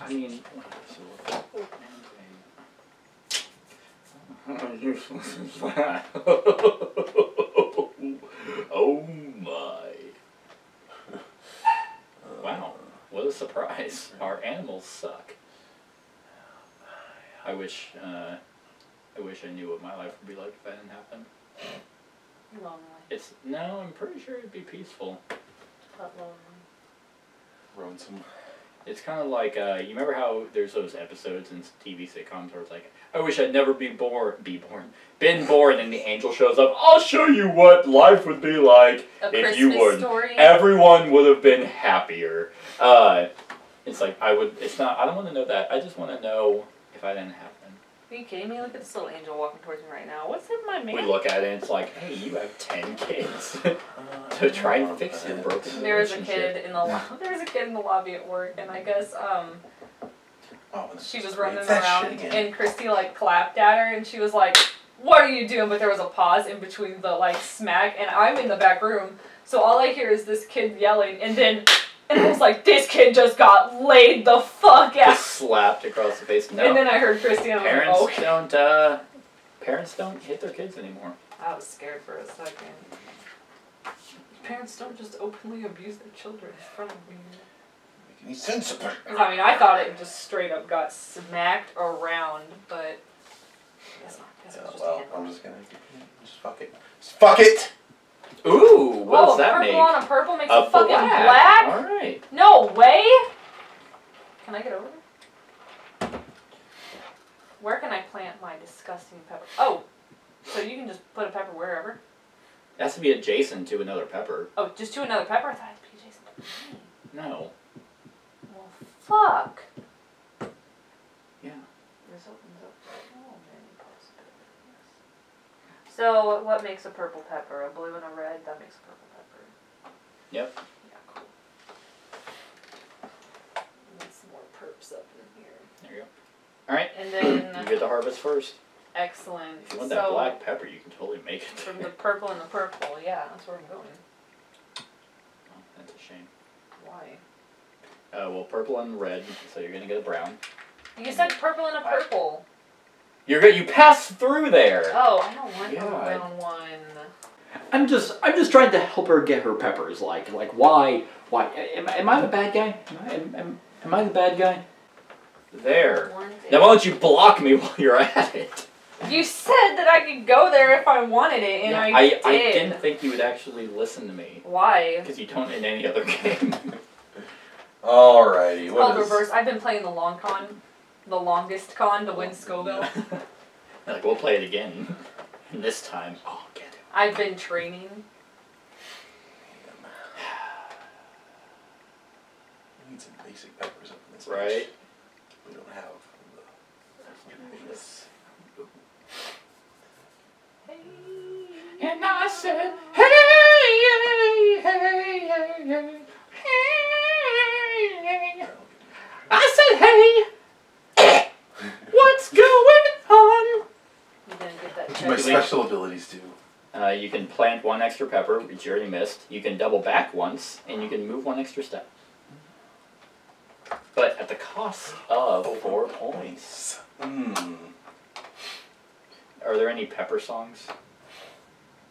I mean, how useless is that? Oh my. Wow. What a surprise. Our animals suck. I wish, uh, I wish I knew what my life would be like if I didn't have them. Lonely. It's, no, I'm pretty sure it'd be peaceful. But lonely. Lonesome. It's kind of like, uh, you remember how there's those episodes in T V sitcoms where it's like, I wish I'd never be born, be born, been born, and the angel shows up, I'll show you what life would be like a if Christmas you would. Story. Everyone would have been happier. Uh, it's like, I would, it's not, I don't want to know that. I just want to know if I didn't have them. Are you kidding me? Look at this little angel walking towards me right now. What's in my man? We look at it and it's like, hey, you have ten kids. So try and fix your broken there was a kid in the lo There was a kid in the lobby at work, and I guess um, oh, she was running around, and Christy like clapped at her, and she was like, what are you doing? But there was a pause in between the like smack, and I'm in the back room, so all I hear is this kid yelling, and then... And I was like, this kid just got laid the fuck out. Just slapped across the face. No. And then I heard Christy and I was parents like, okay. don't, uh, parents don't hit their kids anymore. I was scared for a second. Parents don't just openly abuse their children in front of me. Make any sense of it? I mean, I thought it just straight up got smacked around, but... That's not, that's yeah, not just well, I'm just gonna... Just fuck it. Just fuck it! Ooh, what oh, does that make? Oh, a purple on a purple makes a, a fucking black? black? Alright. No way! Can I get over there? Where can I plant my disgusting pepper? Oh, so you can just put a pepper wherever? It has to be adjacent to another pepper. Oh, just to another pepper? I thought it had to be adjacent to me. No. Well, fuck. Yeah. This opens up. So, what makes a purple pepper? A blue and a red, that makes a purple pepper. Yep. Yeah, cool. And then some more perps up in here. There you go. Alright, and then you get the harvest first. Excellent. If you want so, that black pepper, you can totally make it. From the purple and the purple, yeah, that's where I'm going. Oh, that's a shame. Why? Uh, well, purple and red, so you're going to get a brown. You said purple and a purple. You're good. You passed through there. Oh, I don't want the brown one. I'm just, I'm just trying to help her get her peppers. Like, like why, why? Am, am I the bad guy? Am I, am, am I the bad guy? There. Now why don't you block me while you're at it? You said that I could go there if I wanted it, and yeah, I, I did. I didn't think you would actually listen to me. Why? Because you don't in any other game. Alrighty. What oh, is... reverse. I've been playing the long con. The longest con to win Scoville. Like, we'll play it again. And this time, I'll get it. I've been training. We need some basic peppers up in this right? Dish. We don't have the this. Hey. And I said, hey, hey, hey, hey, hey. I said, hey, what's going on? You didn't get that. Which my special abilities do. Uh, you can plant one extra pepper, which you already missed. You can double back once, and you can move one extra step. But at the cost of oh, four points. Mm. Are there any pepper songs?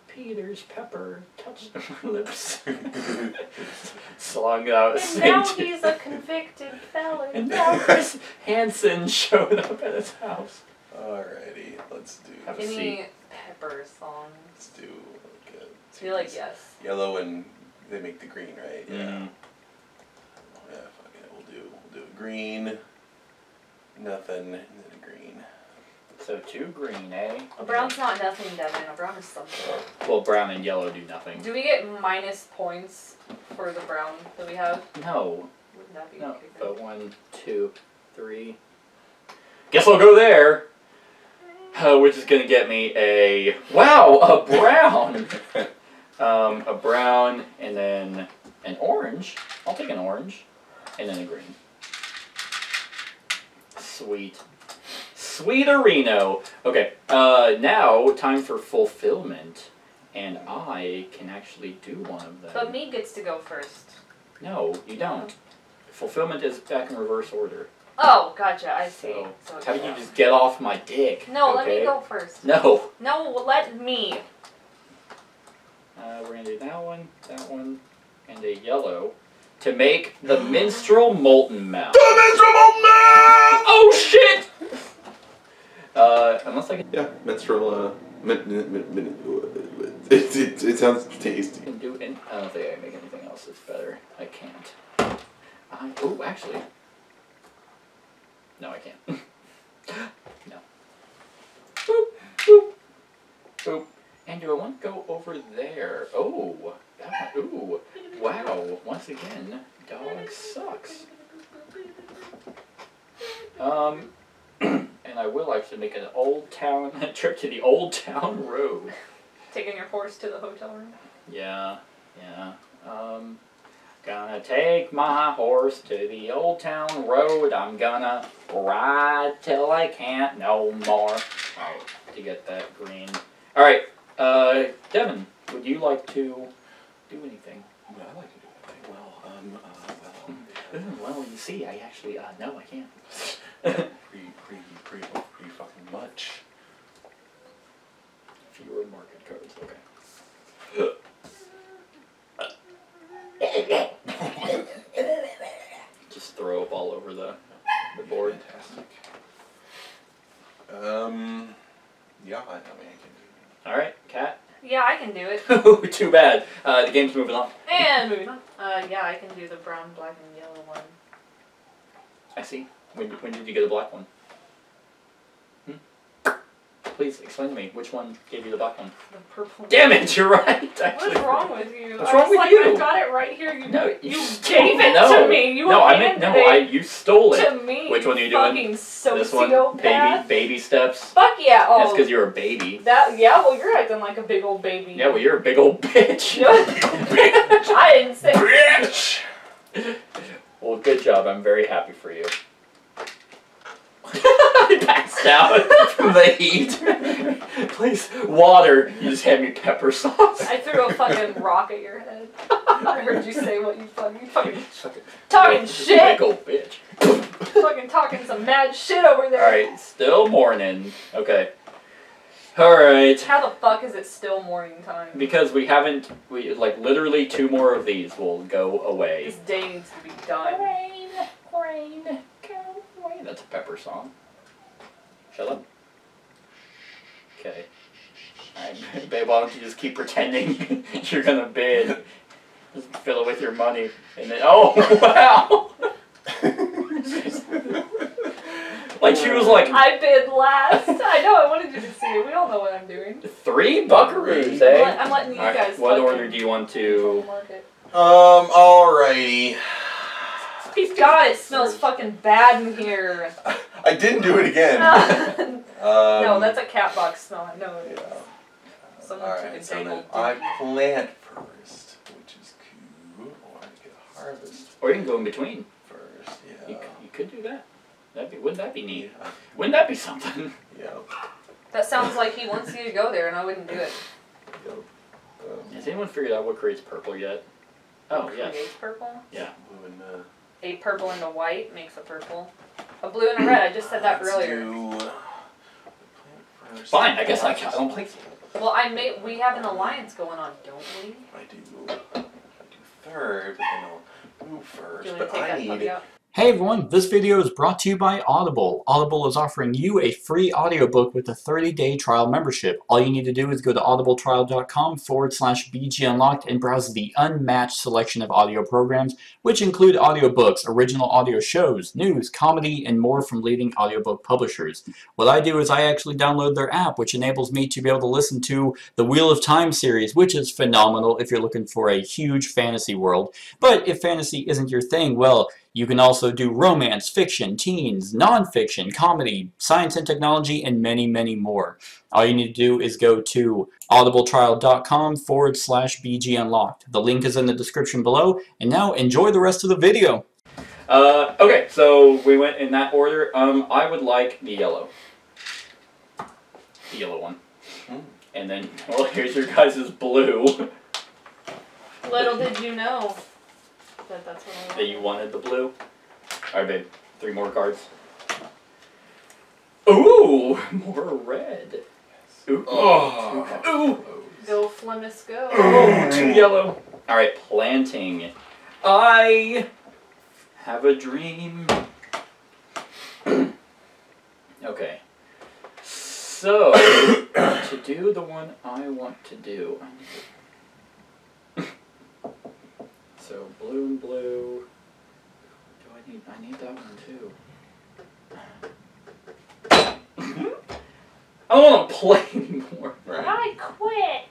Peter's pepper touched my lips. Slung out. And now he's a convicted felon. And now Chris Hansen showed up at his house. Alrighty, let's do. Have Any a seat. Pepper songs? Let's do like a. I feel like yes. Yellow and they make the green, right? Yeah. Mm. Yeah, fuck it. We'll do. We'll do a green. Nothing. And then a green. So two green, eh? A brown's not nothing, Devin. A brown is something. Well, brown and yellow do nothing. Do we get minus points for the brown that we have? No. Wouldn't that be no. But one, two, three. Guess I'll go there. Uh, which is gonna get me a wow, a brown, um, a brown, and then an orange. I'll take an orange, and then a green. Sweet. Sweeterino. Okay, uh, now time for fulfillment, and I can actually do one of them. But me gets to go first. No, you don't. Fulfillment is back in reverse order. Oh, gotcha. I see. So, so how do you just get off my dick? No, okay? Let me go first. No. No, let me. Uh, we're gonna do that one, that one, and a yellow to make the minstrel molten mouth. The minstrel molten mouth. Oh shit. Uh, unless I can. Yeah, minstrel. Uh, min min min min it, it, it sounds tasty. I, can do in I don't think I can make anything else that's better. I can't. I, oh, actually. No, I can't. No. Boop, boop, boop. And do I want to go over there? Oh, that one. Ooh. Wow. Once again, dog sucks. Um. And I will actually make an old town a trip to the Old Town Road. Taking your horse to the hotel room? Yeah, yeah. Um, gonna take my horse to the Old Town Road. I'm gonna ride till I can't no more. Alright, to get that green. Alright, uh, Devin, would you like to do anything? Well, I like to do anything. Well, um, uh, well. Um, well, you see, I actually, uh, no, I can't. Pretty, pretty, pretty, pretty fucking much. Fewer market codes, okay. Just throw up all over the, the board. Fantastic. Um, yeah, I mean, I can do it. Alright, Kat? Yeah, I can do it. Too bad. Uh, the game's moving on. And moving on. Uh, yeah, I can do the brown, black, and yellow one. I see. When, when did you get a black one? Hmm? Please explain to me which one gave you the black one. The purple. Damn it! You're right. Actually. What's wrong with you? What's I wrong with like, you? I got it right here. You no, you, you gave it no. to me. You no, I meant no. I you stole it. To me. Which one are you fucking doing? Sociopath. This one, baby, baby steps. Fuck yeah! Oh, that's because you're a baby. That yeah. Well, you're acting like a big old baby. Yeah. Well, you're a big old bitch. No. Bitch. I didn't say. Bitch. Well, good job. I'm very happy for you. I passed out from the heat. Please, water. You just had me pepper sauce. I threw a fucking rock at your head. I heard you say what you fucking you fucking talking, talking shit. Big old bitch. Fucking talking some mad shit over there. All right, still morning. Okay. All right. How the fuck is it still morning time? Because we haven't. We like literally two more of these will go away. This day needs to be done. Rain, rain. That's a pepper song. Shut up. Okay. Alright, babe, why don't you just keep pretending you're gonna bid. Just fill it with your money. And then, oh, wow! Like, she was like... I bid last. I know, I wanted you to see it. We all know what I'm doing. Three buckaroos, eh? I'm, I'm letting you all guys... Right. What order do you want to... Um, alrighty. God, it smells fucking bad in here. I didn't do it again. um, no, that's a cat box smell. I know it is. Yeah. Someone all took right, a so table. I plant first, which is cool. Or I could harvest. Or you can go in between. First, yeah. You, you could do that. That'd be, wouldn't that be neat? Yeah. Wouldn't that be something? Yeah. That sounds like he wants you to go there, and I wouldn't do it. Yep. Um, Has anyone figured out what creates purple yet? Oh, what yes. creates purple? Yeah. Blue and, uh, a purple and a white makes a purple. A blue and a red, I just said that Let's earlier. Do... Fine, I guess I can't. I don't play. Well, I may, we have an alliance going on, don't we? I do. I do third, but then I'll move first. Do you want to take that puppy out? Hey everyone, this video is brought to you by Audible. Audible is offering you a free audiobook with a thirty day trial membership. All you need to do is go to audibletrial.com forward slash BGUnlocked and browse the unmatched selection of audio programs, which include audiobooks, original audio shows, news, comedy, and more from leading audiobook publishers. What I do is I actually download their app, which enables me to be able to listen to the Wheel of Time series, which is phenomenal if you're looking for a huge fantasy world. But if fantasy isn't your thing, well, you can also do romance, fiction, teens, nonfiction, comedy, science and technology, and many, many more. All you need to do is go to audibletrial.com forward slash BGUnlocked. The link is in the description below, and now enjoy the rest of the video. Uh, okay, so we went in that order. Um, I would like the yellow. The yellow one. Mm. And then, well, here's your guys' blue. Little did you know. That, that's what I want. That you wanted the blue? Alright, babe. Three more cards. Ooh! More red. Ooh. Oh. Two Ooh. Go, Flemis, go. Oh, two yellow. Alright, planting. I have a dream. Okay. So, to do the one I want to do, I need to So blue and blue. Do I need? I need that one too. I don't want to play anymore. Right? I quit.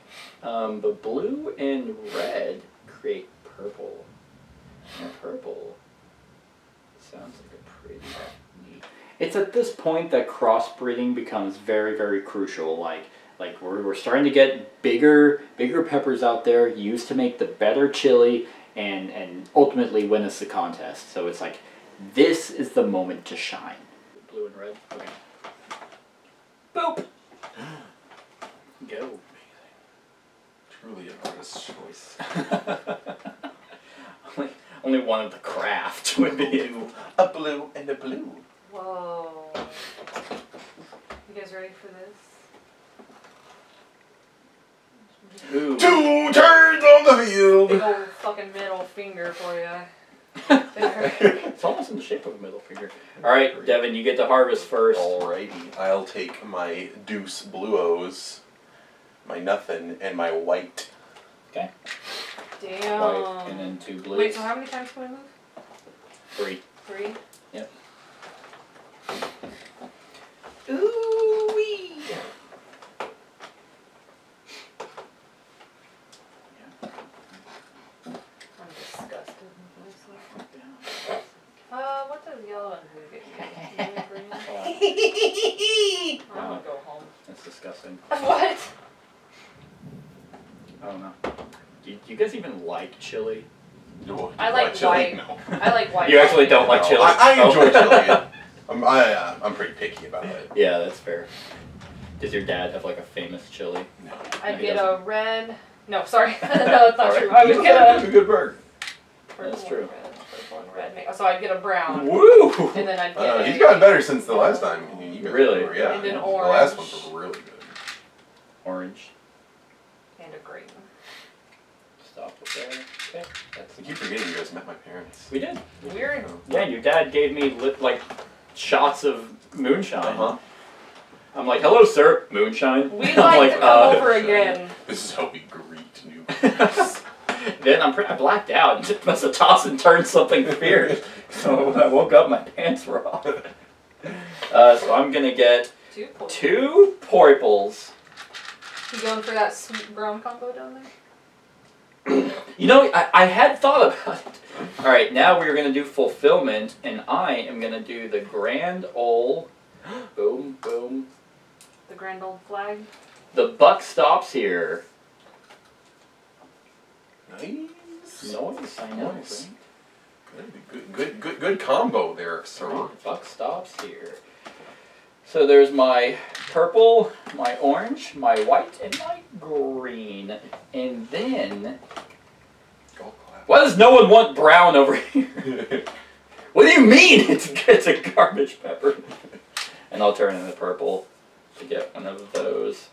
Um, but blue and red create purple. And purple sounds like a pretty neat. It's at this point that crossbreeding becomes very, very crucial. Like. Like, we're, we're starting to get bigger, bigger peppers out there used to make the better chili and, and ultimately win us the contest. So it's like, this is the moment to shine. Blue and red? Okay. Boop! Go. Amazing. Truly an artist's choice. only, only one of the craft would be a blue and a blue. Whoa. You guys ready for this? Ooh. Two turns on the field! Big old fucking middle finger for you. It's almost in the shape of a middle finger. Alright, Devin, you get to harvest first. Alrighty, I'll take my deuce bluos, my nothing, and my white. Okay. Damn. White, and then two blues. Wait, so how many times can I move? Three. Three? Yep. Ooh-wee! Yellow and green. I want to go home. That's disgusting. What? I don't know. Do you, do you guys even like chili? No. I like, like chili? White. No. I like white. You actually don't no. like chili? I, I enjoy chili. I'm, I, uh, I'm pretty picky about it. Yeah, that's fair. Does your dad have like a famous chili? No. I'd no, get doesn't. a red... No, sorry. No, that's not right. true. I would get a... a good bird. That's true. Red. Red, so I'd get a brown. Woo! And then I'd get uh, a... He's gotten better since the last time. I mean, you guys really? Remember, yeah. And an orange. The last ones were really good. Orange. And a green. Stop with that. Okay. That's I keep forgetting you guys met my parents. We did. Weird. Yeah, your dad gave me, lip, like, shots of moonshine. Uh-huh. I'm like, hello, sir. Moonshine. We'd like, like to come uh, over again. This is how we greet new people. Then I'm pretty, I blacked out and must have tossed and turned something weird. So when I woke up, my pants were off. Uh, so I'm going to get two, por two Poriples. You going for that sweet brown combo down there? You know, I, I had thought about it. Alright, now we're going to do Fulfillment, and I am going to do the grand old... Boom, boom. The grand old flag. The buck stops here. Nice. Nice, I know. Nice. Good, good, good, good combo there, sir. Oh, buck stops here. So there's my purple, my orange, my white, and my green. And then... Why does no one want brown over here? What do you mean it's, it's a garbage pepper? And I'll turn into purple to get one of those.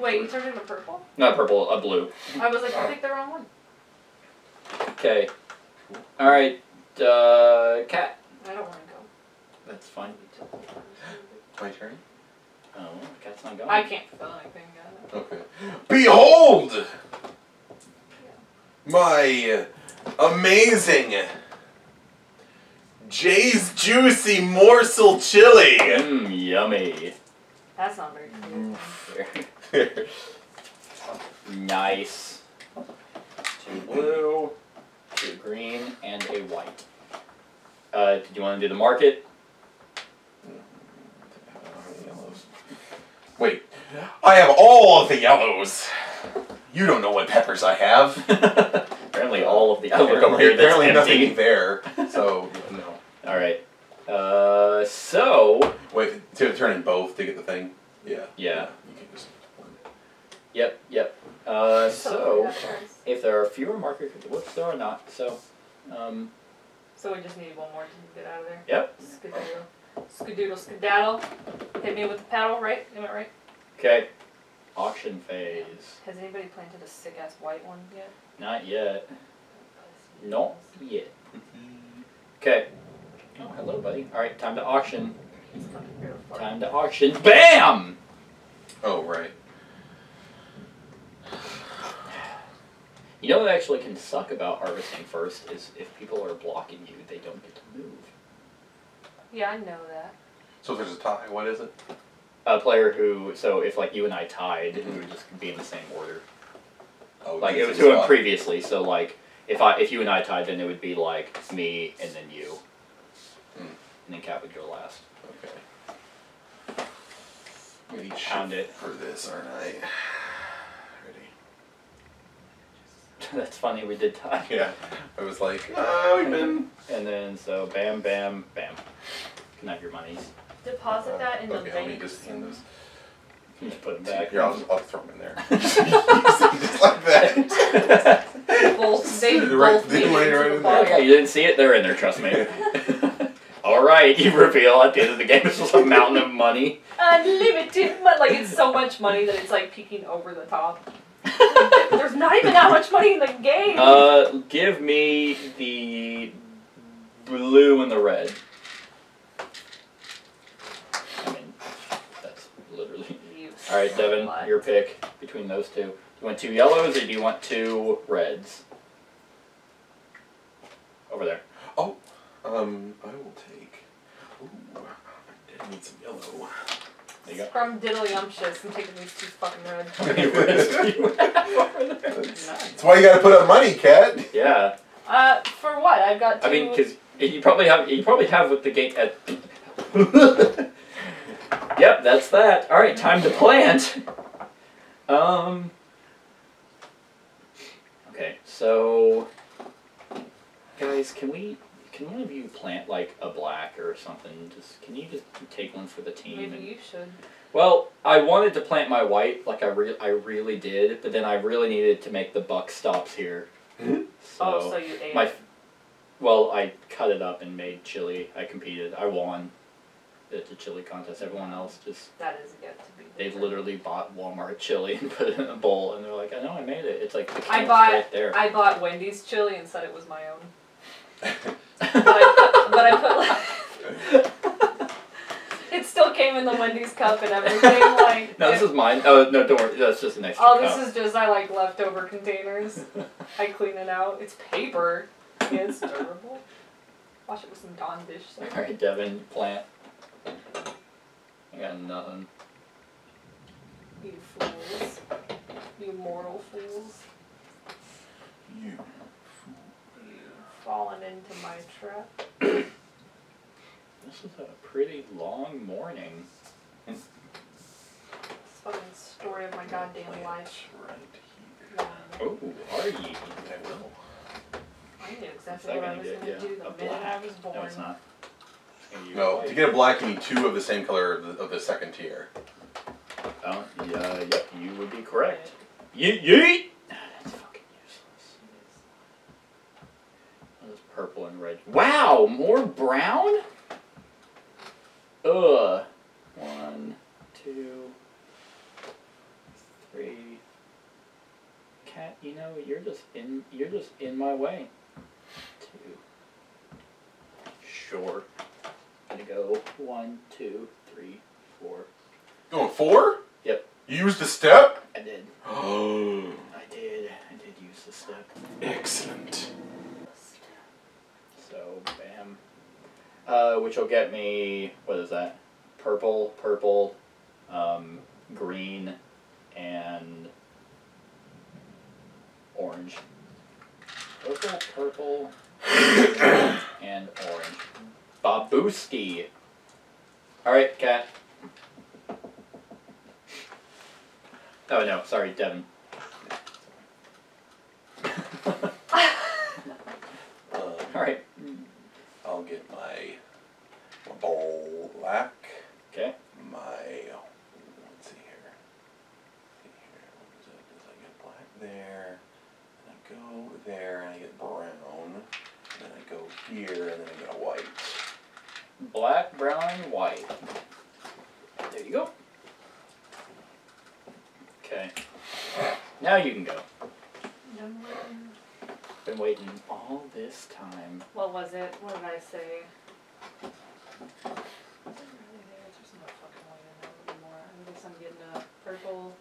Wait, you turned into purple? Not purple, a blue. I was like, I picked the wrong one. Okay. Alright, uh, Cat. I don't want to go. That's fine. My turn? Oh, Cat's not going. I can't feel anything. Okay. Behold! My amazing Jay's Juicy Morsel Chili. Mmm, yummy. That's not very good. Nice. Two blue, two green, and a white. Uh, did you want to do the market? Yellows. Wait, I have all of the yellows. You don't know what peppers I have. Apparently all of the other over here that's apparently empty. Nothing there, so no. All right. Uh, so... Wait, to turn in both to get the thing? Yeah. Yeah. You can just... Yep, yep. Uh, so, if there are fewer markers... Whoops, there are not, so... Um, so we just need one more to get out of there? Yep. Skadoodle. Skadoodle, skedaddle. Hit me with the paddle, right? Am I right? Okay. Auction phase. Has anybody planted a sick ass white one yet? Not yet. Not yet. Okay. Oh, hello, buddy. Alright, time to auction. Time to auction. BAM! Oh, right. You know what actually can suck about harvesting first is if people are blocking you, they don't get to move. Yeah, I know that. So if there's a tie, what is it? A player who, so if like you and I tied, we would just be in the same order. Oh, like it was who him previously, so like if I if you and I tied, then it would be like me and then you, hmm. and then Cat would go last. Okay. I'm gonna pound it for this, aren't I? Ready. That's funny. We did tie. Yeah. I was like, ah, we've been. And then so bam, bam, bam. Can I have your monies? Deposit that in the bank. Okay, let me just hand those. Can you put them back? Here, I'll, I'll throw them in there. Just like that. Both, they both right, they right, right in there. Yeah, you didn't see it? They're in there, trust me. Alright, you reveal at the end of the game it's just a mountain of money. Unlimited money. Like, it's so much money that it's like peeking over the top. There's not even that much money in the game. Uh, give me the blue and the red. Alright, Devin, your pick between those two. Do you want two yellows or do you want two reds? Over there. Oh, um, I will take... Ooh, I need some yellow. There you go. From Diddlyumptious, I'm taking these two fucking reds. How many reds do you have over there? That's, that's why you gotta put up money, Cat. Yeah. Uh, for what? I've got two... I mean, because you probably have, you probably have with the game at... Yep, that's that. All right, time to plant. Um. Okay, so guys, can we? Can one of you plant like a black or something? Just can you just take one for the team? Maybe and, you should. Well, I wanted to plant my white, like I re I really did, but then I really needed to make the buck stops here. Mm-hmm. So oh, so you ate my, it. Well, I cut it up and made chili. I competed. I won. It's a chili contest. Everyone else just... That is yet to be... They've literally bought Walmart chili and put it in a bowl, and they're like, I know I made it. It's like... I bought, right there. I bought Wendy's chili and said it was my own. But, I, but I put like... It still came in the Wendy's cup and everything, like... No, this it, is mine. Oh, no, don't worry. That's just an extra cup. Oh, this is just, I like, leftover containers. I clean it out. It's paper. Yeah, it's durable. Wash it with some Dawn dish soap. Alright, Devin, plant... gotten nothing. You fools. You mortal fools. You fool. You've fallen into my trap. This is a pretty long morning. This fucking story of my goddamn life. Right here. Yeah. Oh, are ye? I will. I knew exactly what I was going to do the minute I was born. No, it's not. No, to get a black, you need two of the same color of the, of the second tier. Oh, yeah, yeah, you would be correct. Yeet, yeet! That's fucking useless. Oh, that's purple and red. Wow, more brown? Ugh. One, two, three. Cat, you know, you're just in, you're just in my way. Two. Sure. I'm gonna go one, two, three, four. Going four? Yep. You used the step? I did. Oh. I did. I did use the step. Excellent. So, bam. Uh, which will get me, what is that? Purple, purple, um, green, and orange. Purple, purple, and orange. Babooski. Alright, Cat. Oh no, sorry, Devin. um, Alright. I'll get my, my black. Okay. My, let's see here. Let's see here. What is it? Because I get black there. And I go there and I get brown. And then I go here and then I get a white. Black, brown, and white. There you go. Okay. Now you can go. Been waiting all this time. What was it? What did I say? There's no fucking way to know anymore. I guess I'm getting a purple.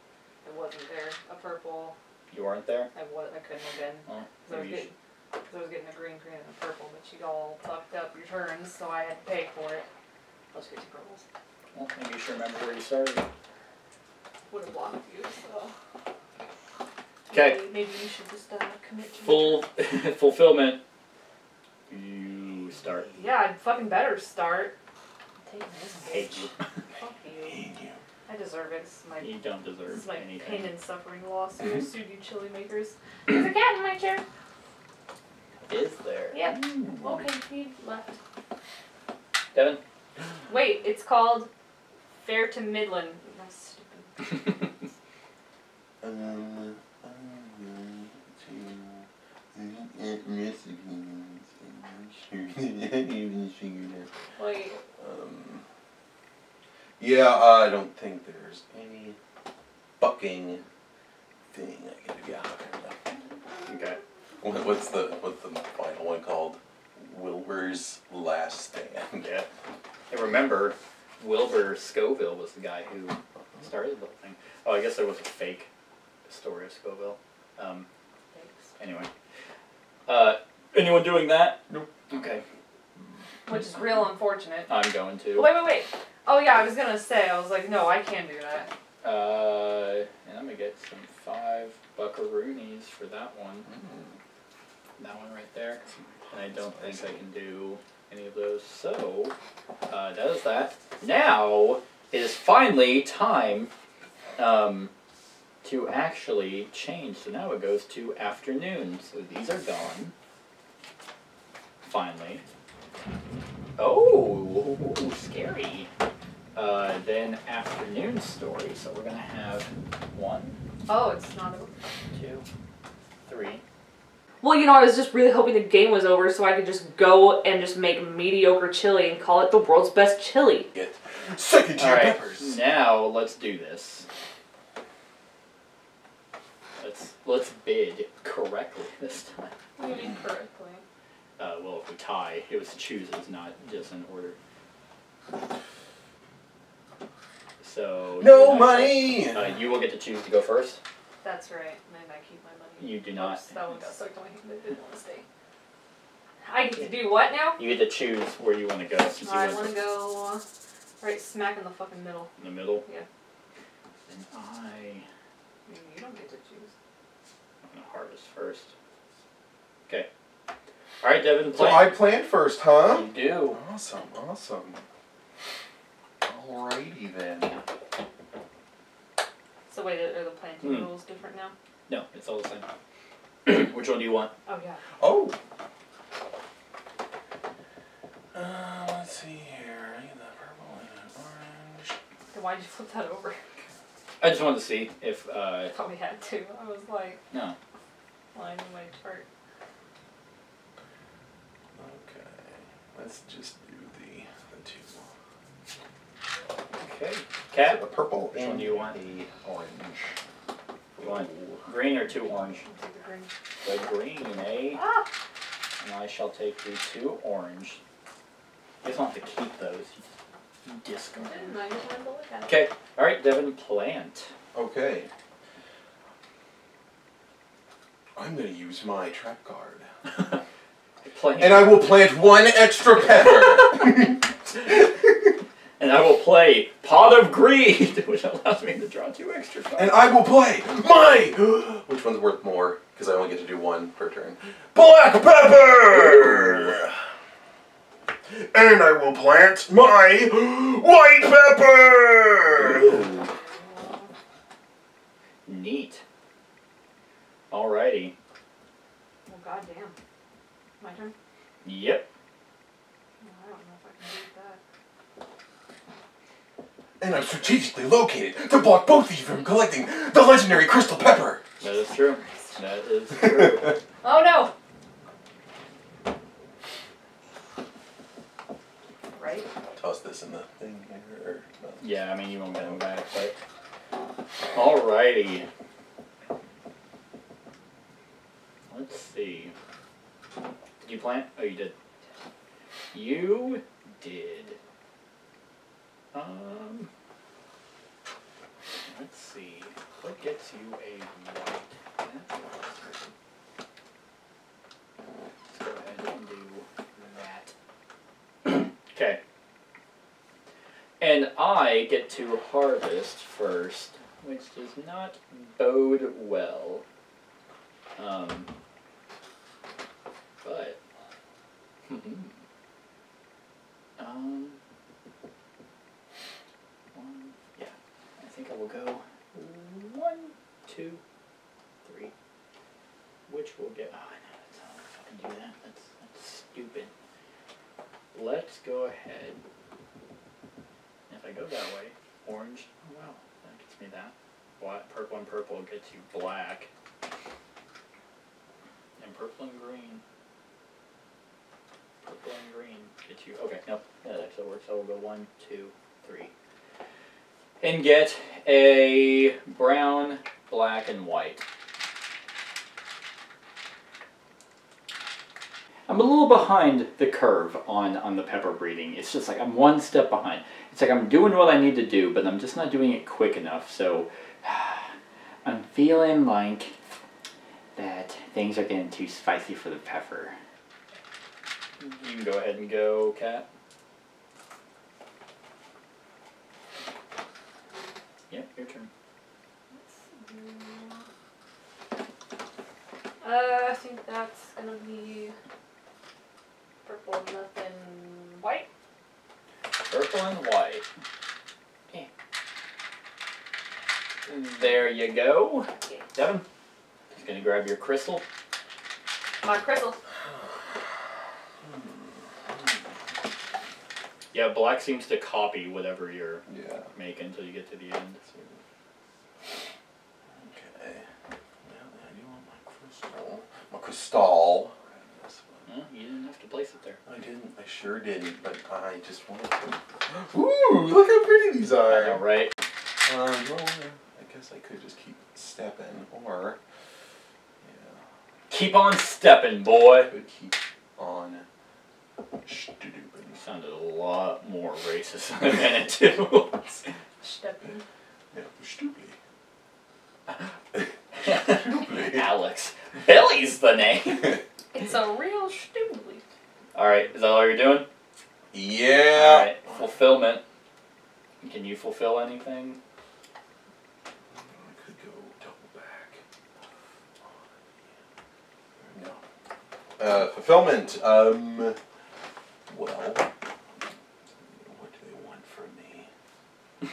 It wasn't there. A purple. You weren't there? I was. I couldn't have been. Oh, so I was getting. Because I was getting a green, green, and a purple, but you all fucked up your turns, so I had to pay for it. Let's get two purples. Well, maybe you should remember where you started. Would have blocked you, so... Okay. Maybe, maybe you should just uh, commit to Full fulfillment. You start. Yeah, I'd fucking better start. I'm taking this. I hate you. Fuck you. I hate you. I deserve it. This is my, you don't deserve this is my anything. Pain and suffering lawsuit. Sued you chili makers. There's a cat in my chair. Is there? Yep. Mm. Okay, he left. Devin? Wait, it's called Fair to Midland. That's stupid. um, Wait. Um, yeah, I don't think there's any fucking thing I can do. Yeah, okay. What's the what's the final one called? Wilbur's Last Stand. Yeah. And remember, Wilbur Scoville was the guy who started the whole thing. Oh, I guess there was a fake story of Scoville. Um, Thanks. Anyway. Uh, anyone doing that? Nope. Okay. Which is real unfortunate. I'm going to. Wait, wait, wait. Oh yeah, I was gonna say. I was like, no, I can't do that. Uh, and I'm gonna get some five buckaroonies for that one. Mm-hmm. That one right there, and I don't think I can do any of those, so uh, that is that. Now it is finally time um, to actually change, so now it goes to afternoon, so these are gone, finally. Oh, scary. Uh, then afternoon story, so we're going to have one. Oh, it's not over. Two, three. Well, you know, I was just really hoping the game was over so I could just go and just make mediocre chili and call it the world's best chili. Get second tier peppers. Now let's do this. Let's let's bid correctly this time. What do you mean correctly? Uh, well, if we tie, it was chooses, not just in order. So no money. Uh, you will get to choose to go first. That's right, and I keep my money. You do not. Oops, that one sucked on my hand. I didn't want to stay. I get to do what now? You get to choose where you want to go. Since I want to go Right smack in the fucking middle. In the middle? Yeah. And I... You don't get to choose. I'm going to harvest first. Okay. Alright, Devin, play. So I planned first, huh? You do. Awesome, awesome. Alrighty then. So wait, are the planting hmm. rules different now? No, it's all the same. Which one do you want? Oh, yeah. Oh! Uh, let's see here. I get that purple and that orange. Then why'd you flip that over? I just wanted to see if... Uh, I probably had to. I was like... No. Line in my chart. Okay. Let's just do the, the two. Okay. Cat? So the purple Which and one do you want? The orange. You want Ooh. green or two orange? I'll take the green. The green, eh? Ah! And I shall take the two orange. You don't have to keep those. You disc them. Okay. Alright, Devin, plant. Okay. I'm going to use my trap card. Plant. And I will plant one extra pepper. And I will play Pot of Greed, which allows me to draw two extra cards. And I will play my... Which one's worth more? Because I only get to do one per turn. Black pepper! And I will plant my white pepper! Ooh. Neat. Alrighty. Well, goddamn. My turn? Yep. Well, I don't know if I can do that. And I'm strategically located to block both of you from collecting the legendary crystal pepper! That is true. That is true. Oh no! Right? Toss this in the thing here. Or yeah, I mean, you won't get them back, but. Alrighty. Let's see. Did you plant? Oh, you did. You did. Um. Let's see. What gets you a white? Let's go ahead and do. Okay, and I get to harvest first, which does not bode well, um, but, um, one, yeah, I think I will go one, two, three, which will get, oh, no, that's not how I fucking do that, that's, that's stupid. Let's go ahead. If I go that way, orange. Oh wow, that gets me that. Black, purple and purple gets you black. And purple and green. Purple and green gets you. Okay, no, yeah, that actually works. So we'll go one, two, three, and get a brown, black, and white. I'm a little behind the curve on, on the pepper breeding. It's just like I'm one step behind. It's like I'm doing what I need to do, but I'm just not doing it quick enough. So I'm feeling like that things are getting too spicy for the pepper. You can go ahead and go, Cat. Yep, your turn. Let's see. Uh, I think that's gonna be... Purple and nothing white. Purple and white. Yeah. There you go. Yeah. Devin, he's going to grab your crystal. My crystal. Yeah, black seems to copy whatever you're yeah. making until you get to the end. Okay. Now I do want my crystal. My crystal. Well, you didn't have to place it there. I didn't. I sure didn't, but I just wanted to... Ooh, look how pretty these are! I know, right? Um, well, I guess I could just keep stepping, or... Yeah. Keep on stepping, boy! I could keep on... Stupid. You sounded a lot more racist than it did. Stepping. Yeah, stupid. Alex. Billy's the name! It's a real stupid. Alright, is that all you're doing? Yeah. Alright, fulfillment. Can you fulfill anything? I could go double back. No. Uh, fulfillment. Um, well, what do they want from me?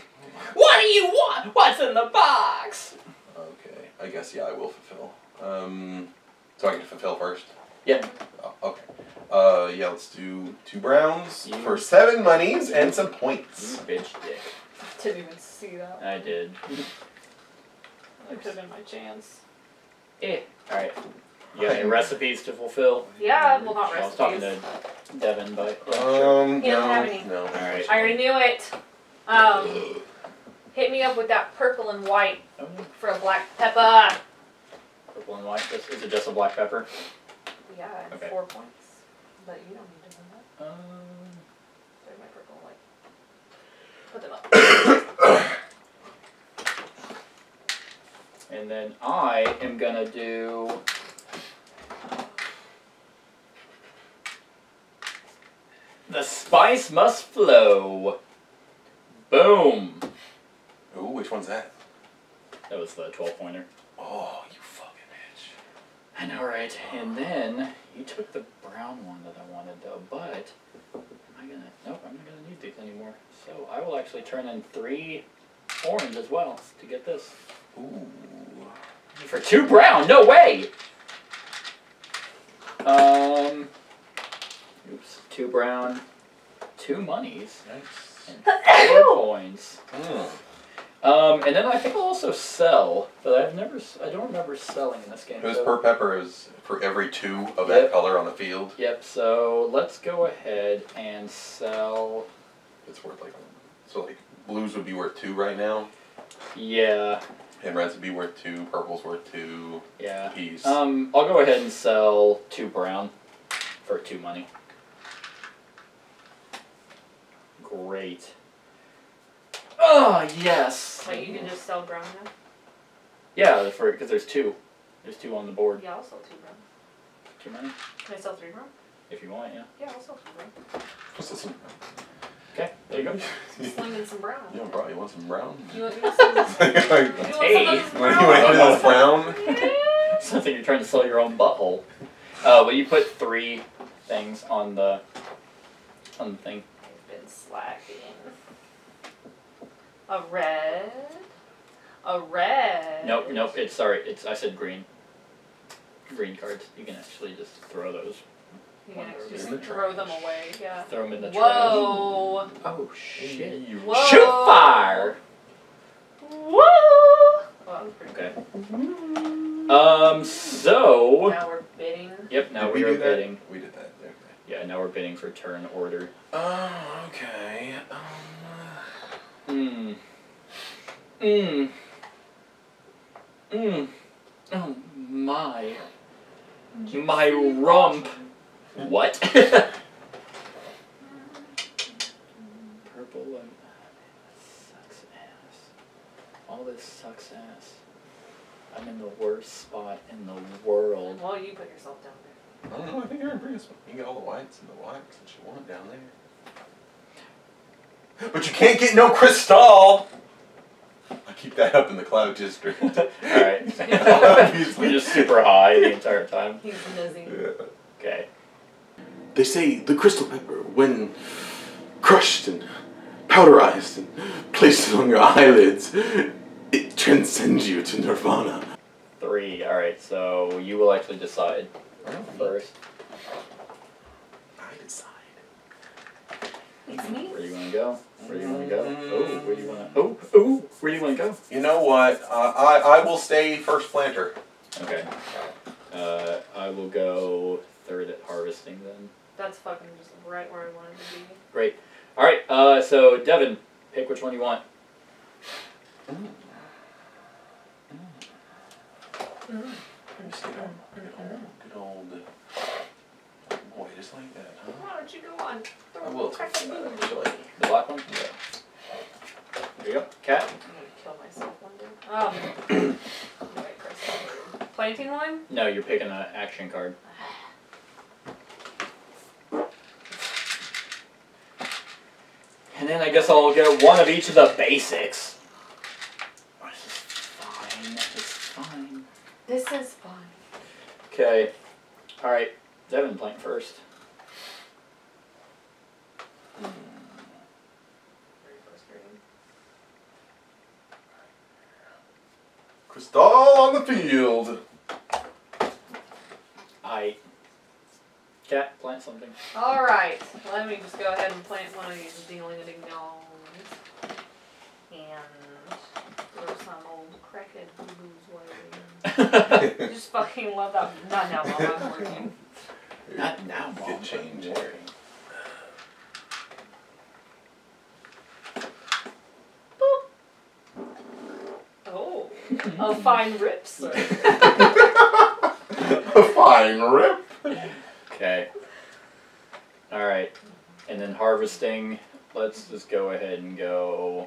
What do you want? What's in the box? Okay. I guess, yeah, I will fulfill. Um, so I can fulfill first? Yeah. Oh, okay. Uh, yeah, let's do two browns you. for seven monies and some points. You bitch dick. Didn't even see that. I did. That could have been my chance. Eh. Alright. You got any recipes to fulfill? Yeah, well, not recipes. I was talking to Devin, but... Yeah, um, sure. You no, don't have any. No. Alright. I already knew it. Um, hit me up with that purple and white okay. for a black pepper. Purple and white? Is it just a black pepper? Yeah, and okay. four points. But you don't need to know that. Um, They're my purple and white. Put them up. And then I am going to do... The spice must flow. Boom. Ooh, which one's that? That was the twelve pointer. Oh, you fucking bitch. I know, right? And then... You took the brown one that I wanted, though, but am I gonna? Nope, I'm not gonna need these anymore. So I will actually turn in three orange as well to get this. Ooh. For two brown? No way! Um. Oops. Two brown, two monies, nice. And four coins. Mm. Um, and then I think I'll also sell, but I've never, I don't remember selling in this game. It was so. per pepper, it was for every two of yep. that color on the field. Yep, so let's go ahead and sell. It's worth like, so like, blues would be worth two right now? Yeah. And reds would be worth two, purples worth two. Yeah. Piece. Um, I'll go ahead and sell two brown for two money. Great. Oh, yes. Wait, you can just sell brown now? Yeah, for because there's two. There's two on the board. Yeah, I'll sell two brown. Too many? Can I sell three brown? If you want, yeah. Yeah, I'll sell two brown. I'll sell some brown. Okay, there you go. Slinging some brown. You don't probably want some brown. You want to sell this brown? Hey! You want some brown? Sounds like you're trying to sell your own butthole. Uh, well, you put three things on the, on the thing. I've been slacking. A red, a red. Nope, nope. It's sorry. It's I said green. Green cards. You can actually just throw those. You can actually just the throw them away. Yeah. Throw them in the trash. Whoa! Tray. Oh shit! Whoa. Shoot fire! Whoa! Well, that was pretty okay. Good. Um. So. Now we're bidding. Yep. Now we, we are bidding. That? We did that. Okay. Yeah. Now we're bidding for turn order. Oh. Okay. Um. Mmm. Mmm. Mmm. Oh my. My rump. What? Purple one. Sucks ass. All this sucks ass. I'm in the worst spot in the world. Well, you put yourself down there. I don't know, I think you're in pretty spot. You can get all the whites and the blacks that you want down there. But you can't get no crystal! I keep that up in the cloud district. Alright. We're just super high the entire time. He's busy. Yeah. Okay. They say the crystal pepper, when crushed and powderized and placed on your eyelids, it transcends you to nirvana. Three. Alright, so you will actually decide first. I decide. It's me. Where do you want to go? Where do you want to go? Oh, where do you want to? Oh, oh, where do you want to go? You know what? Uh, I I will stay first planter. Okay. Uh, I will go third at harvesting then. That's fucking just right where I wanted to be. Great. All right. Uh, so Devin, pick which one you want. Mm. Mm. Mm. Just get on, get on, good old. Boy, just like that, huh? Why don't you go on? Throw I will take that, actually. The black one? Yeah. There you go. Cat? I'm going to kill myself one day. Oh. Right, Chris. Planting one? No, you're picking an action card. And And then I guess I'll get one of each of the basics. Oh, this is fine. This is fine. This is fine. Okay. Alright. Devin playing first. Mm. Crystal on the field. I Cat, plant something. Alright, let me just go ahead and plant one of these ding-a-ding-dongs. And throw some old crackhead boo-boos way. Just fucking love that. Not now while I'm working. Not now while I'm change. working. Boop. Oh. A fine rip, sir. A fine rip. Okay. Alright. And then harvesting. Let's just go ahead and go.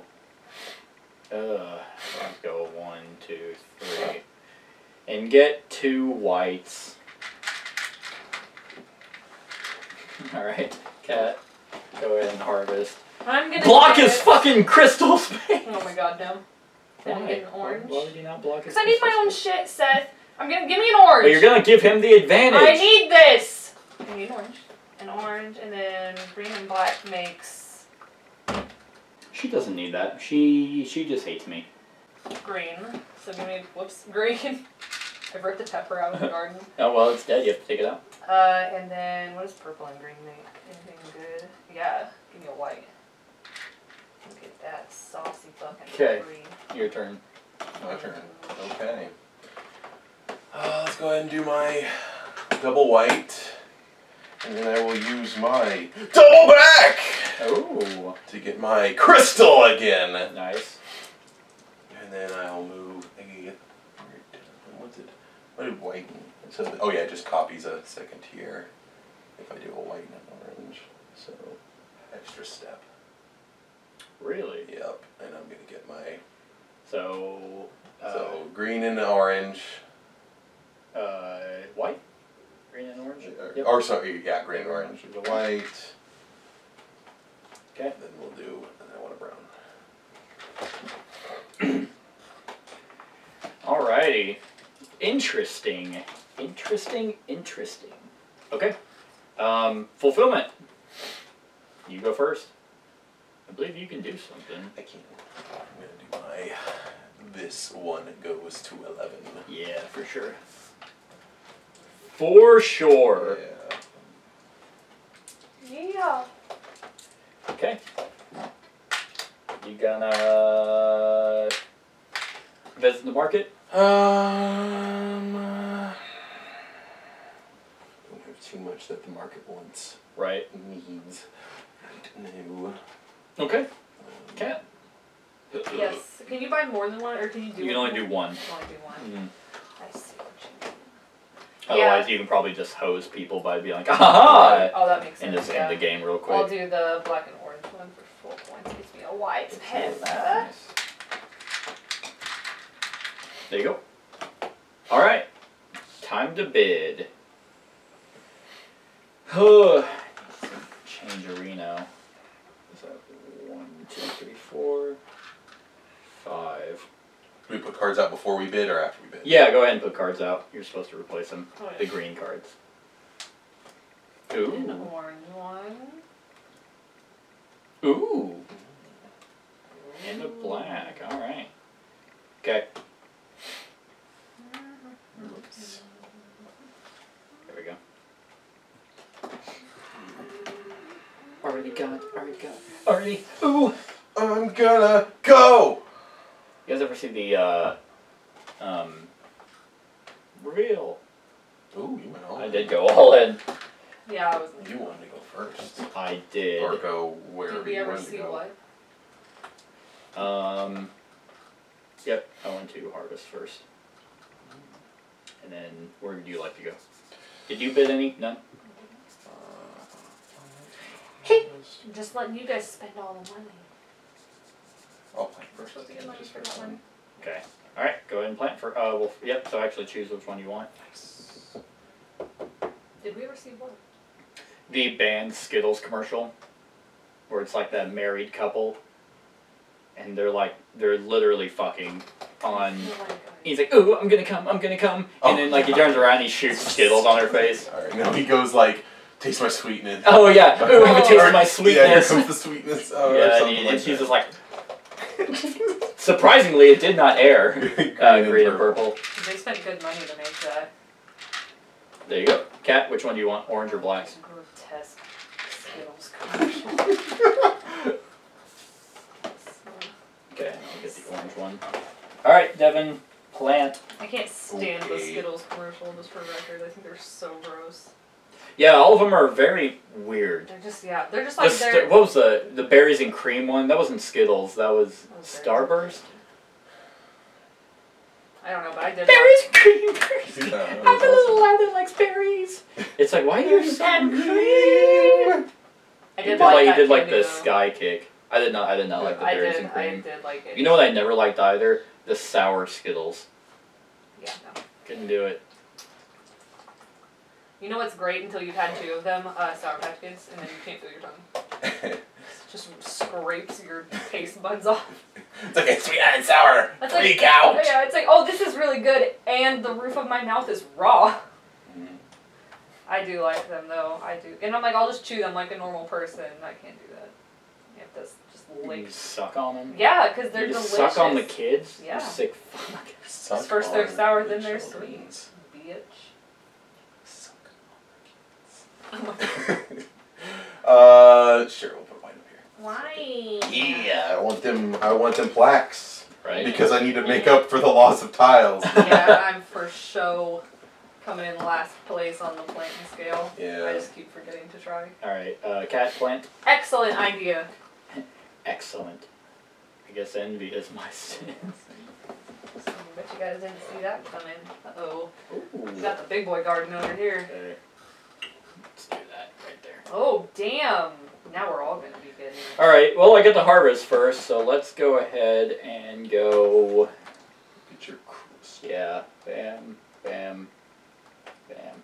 Uh, let's go one, two, three. And get two whites. Alright. Cat, go ahead and harvest. I'm gonna block his it. fucking crystal space! Oh my god, no. Then I'm getting orange. Why would you not block his crystal space? Because I need my own shit, Seth. I'm gonna give me an orange! But you're gonna give him the advantage! I need this! I need orange. An orange, and then green and black makes... She doesn't need that. She she just hates me. Green. So we need... Whoops. Green. I ripped the pepper out of the garden. Oh, well, it's dead. You have to take it out. Uh, and then what does purple and green make? Anything good? Yeah. Give me a white. Look at that saucy fucking okay. green. Your turn. My turn. Okay. Uh, let's go ahead and do my double white. And then I will use my double back oh. to get my crystal again. Nice. And then I'll move. I can get. What's it? What did white? So, oh yeah, it just copies a second here. If I do a white and an orange, so extra step. Really? Yep. And I'm gonna get my. So. Uh, so green and orange. Uh, white. Green and orange? Yep. Or sorry, yeah, green and orange. The white. Okay. Then we'll do, and I want a brown. Alrighty. Interesting. Interesting, interesting. Okay. Um, fulfillment. You go first. I believe you can do something. I can. I'm going to do my, this one goes to eleven. Yeah, for sure. For sure. Yeah. Yeah. Okay. You gonna visit the market? Um. I don't have too much that the market wants. Right. Needs. No. Okay. Cat. Yes. Can you buy more than one, or can you do? You can only do one. Only do one. Mm-hmm. I see. Otherwise, yeah. you can probably just hose people by being like, ah-ha! Oh, that makes sense. And just yeah. end the game real quick. I'll do the black and orange one for four points. Gives me a white pen. Nice. There you go. All right. Time to bid. Change Arena. Is that one, two, three, four, five. We put cards out before we bid or after we bid? Yeah, go ahead and put cards out. You're supposed to replace them. Oh, yeah. The green cards. Ooh. An orange one. Ooh. Ooh. And a black. All right. Okay. Oops. There we go. Already got. Already got. Already. Ooh. I'm gonna go. You guys ever see the uh, um, reveal? Ooh, you went all in. I did go all in. Yeah, I was. You wanted to go first. I did. Or go wherever you wanted to go. Did we ever see what? Um. Yep, I went to harvest first. And then, where would you like to go? Did you bid any? None? Uh, hey! I'm just letting you guys spend all the money. I'll plant first. Okay. All right. Go ahead and plant for. Uh, well, yep. So actually, choose which one you want. Nice. Did we ever see what? The band Skittles commercial. where it's like that married couple, and they're like, they're literally fucking on. He's like, ooh, I'm gonna come, I'm gonna come. Oh, and then like he turns around and he shoots Skittles on her face. Alright, now he goes like, taste my sweetness. Oh yeah, ooh, I'm gonna taste my sweetness. Yeah, here comes the sweetness. Oh, yeah, or something and, like and she's just like... Surprisingly, it did not air. Green, uh, green and purple. They spent good money to make that. There you go. Kat, which one do you want? Orange or black? Grotesque Skittles commercial. Okay, I'll get the orange one. Alright, Devin, plant. I can't stand okay. the Skittles commercial, just for record. I think they're so gross. Yeah, all of them are very weird. They're just, yeah, they're just like the they're... What was the, the berries and cream one? That wasn't Skittles, that was oh, Starburst? I don't know, but I did Berries and cream! Berries. No, I'm the little awesome. lad that likes berries! It's like, why are you so cream? cream? I did like, like You did like the sky kick. I did not, I did not like the I berries did, and cream. I did like it. You know what I never liked either? The sour Skittles. Yeah, no. Couldn't do it. You know what's great until you've had two of them, uh, Sour Patch Kids, and then you can't feel your tongue. It just scrapes your taste buds off. It's like, it's sweet and sour, That's freak like, out! Yeah, it's like, oh, this is really good, and the roof of my mouth is raw. Mm. I do like them, though. I do. And I'm like, I'll just chew them like a normal person. I can't do that. You have to just lick. You suck on them? Yeah, because they're you delicious. You suck on the kids? Yeah. You sick fuck. Suck First they're sour, the then they're children. sweet. Bitch. uh, sure, we'll put mine up here. Why? Yeah, I want them. I want them plaques, right? Because I need to make up for the loss of tiles. Yeah, I'm for show coming in last place on the planting scale. Yeah, I just keep forgetting to try. All right, uh, cat plant. Excellent idea. Excellent. I guess envy is my sin. So, bet you guys didn't see that coming. Uh oh. Ooh. We got the big boy garden over here. Okay. Do that right there. Oh, damn. Now we're all going to be good. All right. Well, I get the harvest first, so let's go ahead and go... Get your crust. Yeah. Bam. Bam. Bam.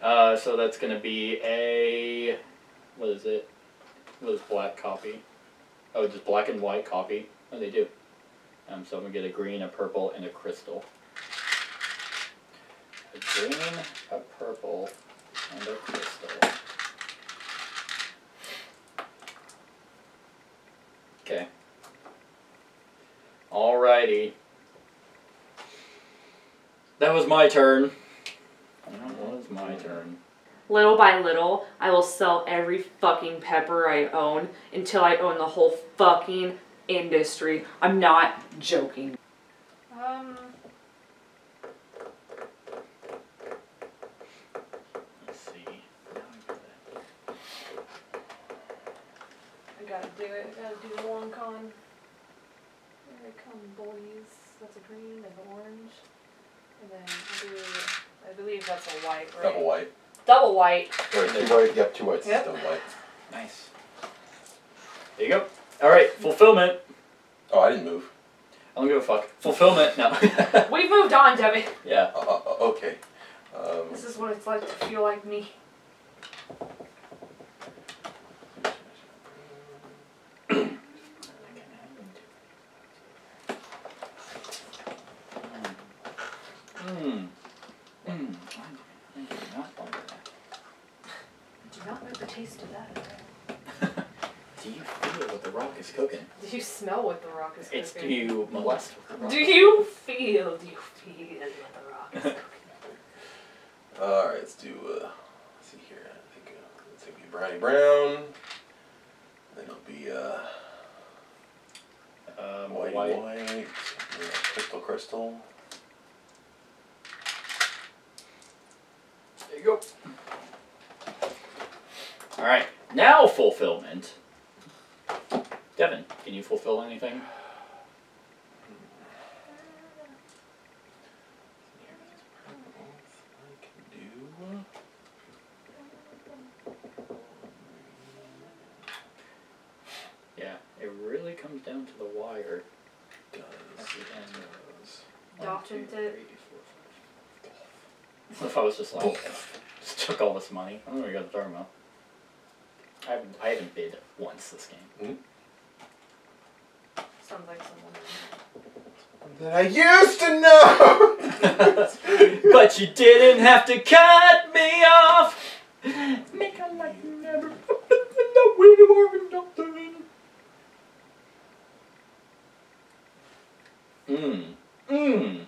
Uh, so that's going to be a... What is it? What is black copy? Oh, just black and white copy. Oh, they do. Um, so I'm going to get a green, a purple, and a crystal. A green, a purple, and a crystal. Okay. Alrighty. That was my turn. That was my turn. Little by little, I will sell every fucking pepper I own until I own the whole fucking industry. I'm not joking. Um... Do it. I gotta do the long con. Here they come, boys. That's a green, then an orange. And then I, do, I believe that's a white, right? Double white. Double white. Or two white. Yep, two whites. Yep. Double white. Nice. There you go. Alright, fulfillment. Oh, I didn't move. I don't give a fuck. Fulfillment? No. We've moved on, Debbie. Yeah. Uh, uh, okay. Um, this is what it's like to feel like me. It's do you molest with the rock? Do you feel, do you feel what the rock is cooking? Alright, let's do, uh, let's see here. I think uh, it's going to be brownie brown. Then it'll be, uh, um, white, white, white, crystal, crystal. There you go. Alright, now fulfillment. Devin, can you fulfill anything? Yeah, it really comes down to the wire. Does document it? What if I was just like, just took all this money? I don't know what you guys are talking about. I haven't, I haven't bid once this game. Mm-hmm. Sounds like someone that I used to know. But you didn't have to cut me off. Make a like you never. No, we were nothing. Mmm. Mmm.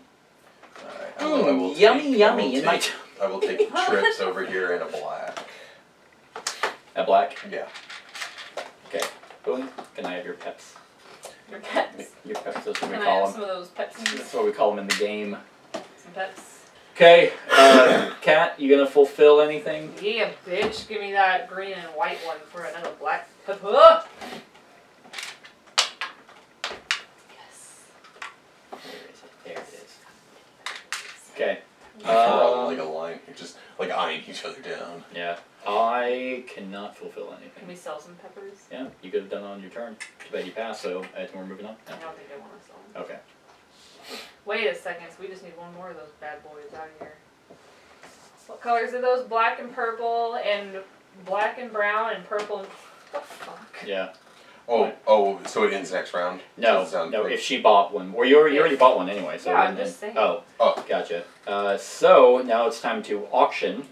Mmm. Yummy, take, yummy. Take, in my I will take trips over here in a black. A black? Yeah. Okay. Boom. Can I have your peps? Your peps. Your peps. That's what we call them. Some of those peps. That's what we call them in the game. Some peps. Okay. Uh, Kat, you gonna fulfill anything? Yeah, bitch. Give me that green and white one for another black pep. Oh! Yes. There it is. There it is. Okay. We're all like a line, just like eyeing each other down. Yeah. I cannot fulfill anything. Can we sell some peppers? Yeah, you could have done it on your turn. Too bad you passed, so uh, we're moving on. No. I don't think I want to sell them. Okay. Wait a second, so we just need one more of those bad boys out here. What colors are those? Black and purple, and black and brown, and purple and... What the fuck? Yeah. Oh, what? Oh, so it ends next round? No, no, if she bought one. Or you already, you already bought one anyway. So yeah, I'm just saying. Oh, oh, gotcha. Uh, so, now it's time to auction.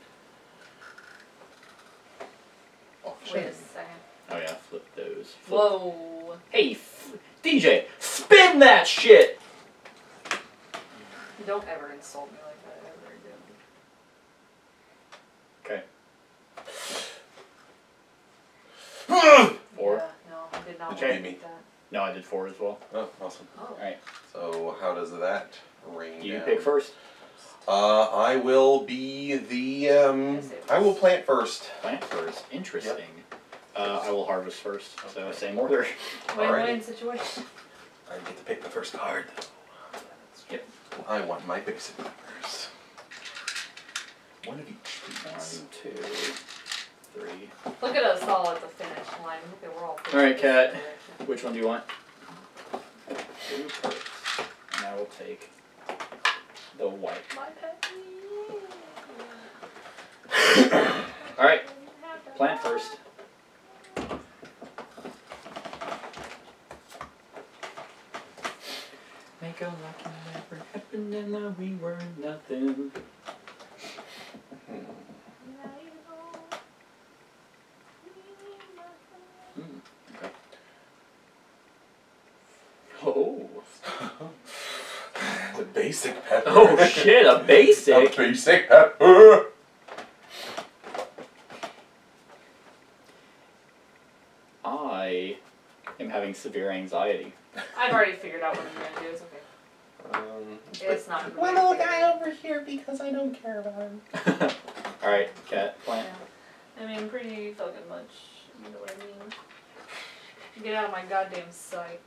Wait a second. Oh yeah, flip those. Flip. Whoa. Hey, f D J, spin that shit! Don't ever insult me like that ever again. Okay. Four? Yeah, no, I did not did want to do that. No, I did four as well. Oh, awesome. Oh. Alright. So, how does that rain You down? Pick first. Uh, I will be the, um, I will plant first. Plant first? Interesting. Yep. Uh, I will harvest first, so okay. Same order. Win-win situation. I get to pick the first card, though. Yep. I want my basic numbers. One of each. One, two, three. Look at us all at the finish line. Look at we're all Alright, Kat. Which one do you want? Two perks. And I will take... the white. My pet. Alright. Plant first. Make a lucky never happened and now we were nothing. Mm, okay. Oh. The basic pepper. Oh shit, a basic? A basic pepper. I am having severe anxiety. I've already figured out what I'm going to do. It's okay. Um, it's not. One little guy over here because I don't care about him. Alright, Cat, plant. Yeah. I mean, pretty fucking much. You know what I mean? Get out of my goddamn sight.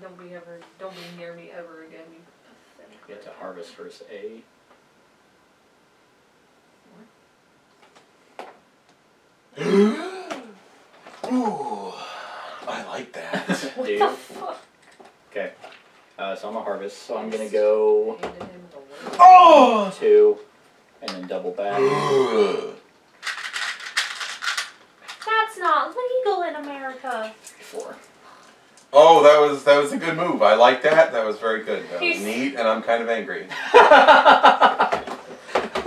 Don't be ever, don't be near me ever again. You have to harvest first A. Ooh, I like that. What the fuck? Okay, uh, so I'm a harvest, so I'm gonna go oh! two, and then double back. That's not legal in America. Four. Oh, that was that was a good move. I like that. That was very good. That was neat, and I'm kind of angry. That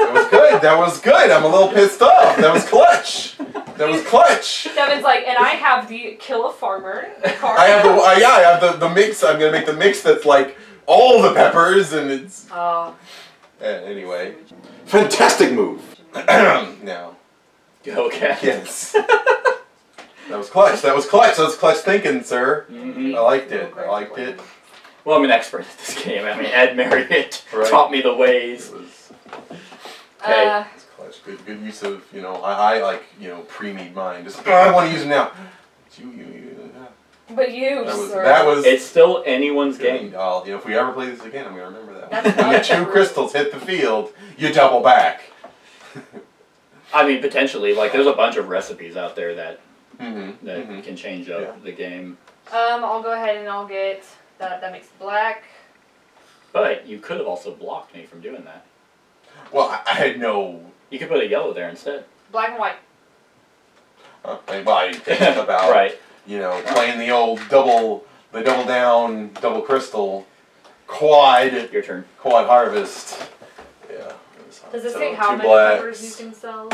was good. That was good. I'm a little pissed off. That was clutch. That was clutch. Devin's like, and I have the kill a farmer card. I have the uh, yeah. I have the, the mix. I'm gonna make the mix that's like all the peppers, and it's. Oh. Uh, anyway, fantastic move. Now. Okay. Yes. That was clutch. That was clutch. That was clutch thinking, sir. Mm-hmm. I liked it. I liked it. Well, I'm an expert at this game. I mean, Ed Marriott right. taught me the ways. It was... Okay. Uh, it was clutch. Good, good use of, you know, I, I like, you know, pre-made mine. Just, oh, I want to use it now. It's you, you, you. Yeah. But you, that was, sir. That was... It's still anyone's game. I'll, you know, if we ever play this again, I'm going to remember that one. You get two crystals, hit the field, you double back. I mean, potentially. Like, there's a bunch of recipes out there that... Mm-hmm. That mm-hmm. can change up yeah. the game. Um, I'll go ahead and I'll get that. That makes black. But you could have also blocked me from doing that. Well, I had no. You could put a yellow there instead. black and white. Uh, anybody thinking about right. you know, playing the old double, the double down, double crystal, quad. Your turn. Quad harvest. Yeah. Does this so, say how many blacks, peppers you can sell?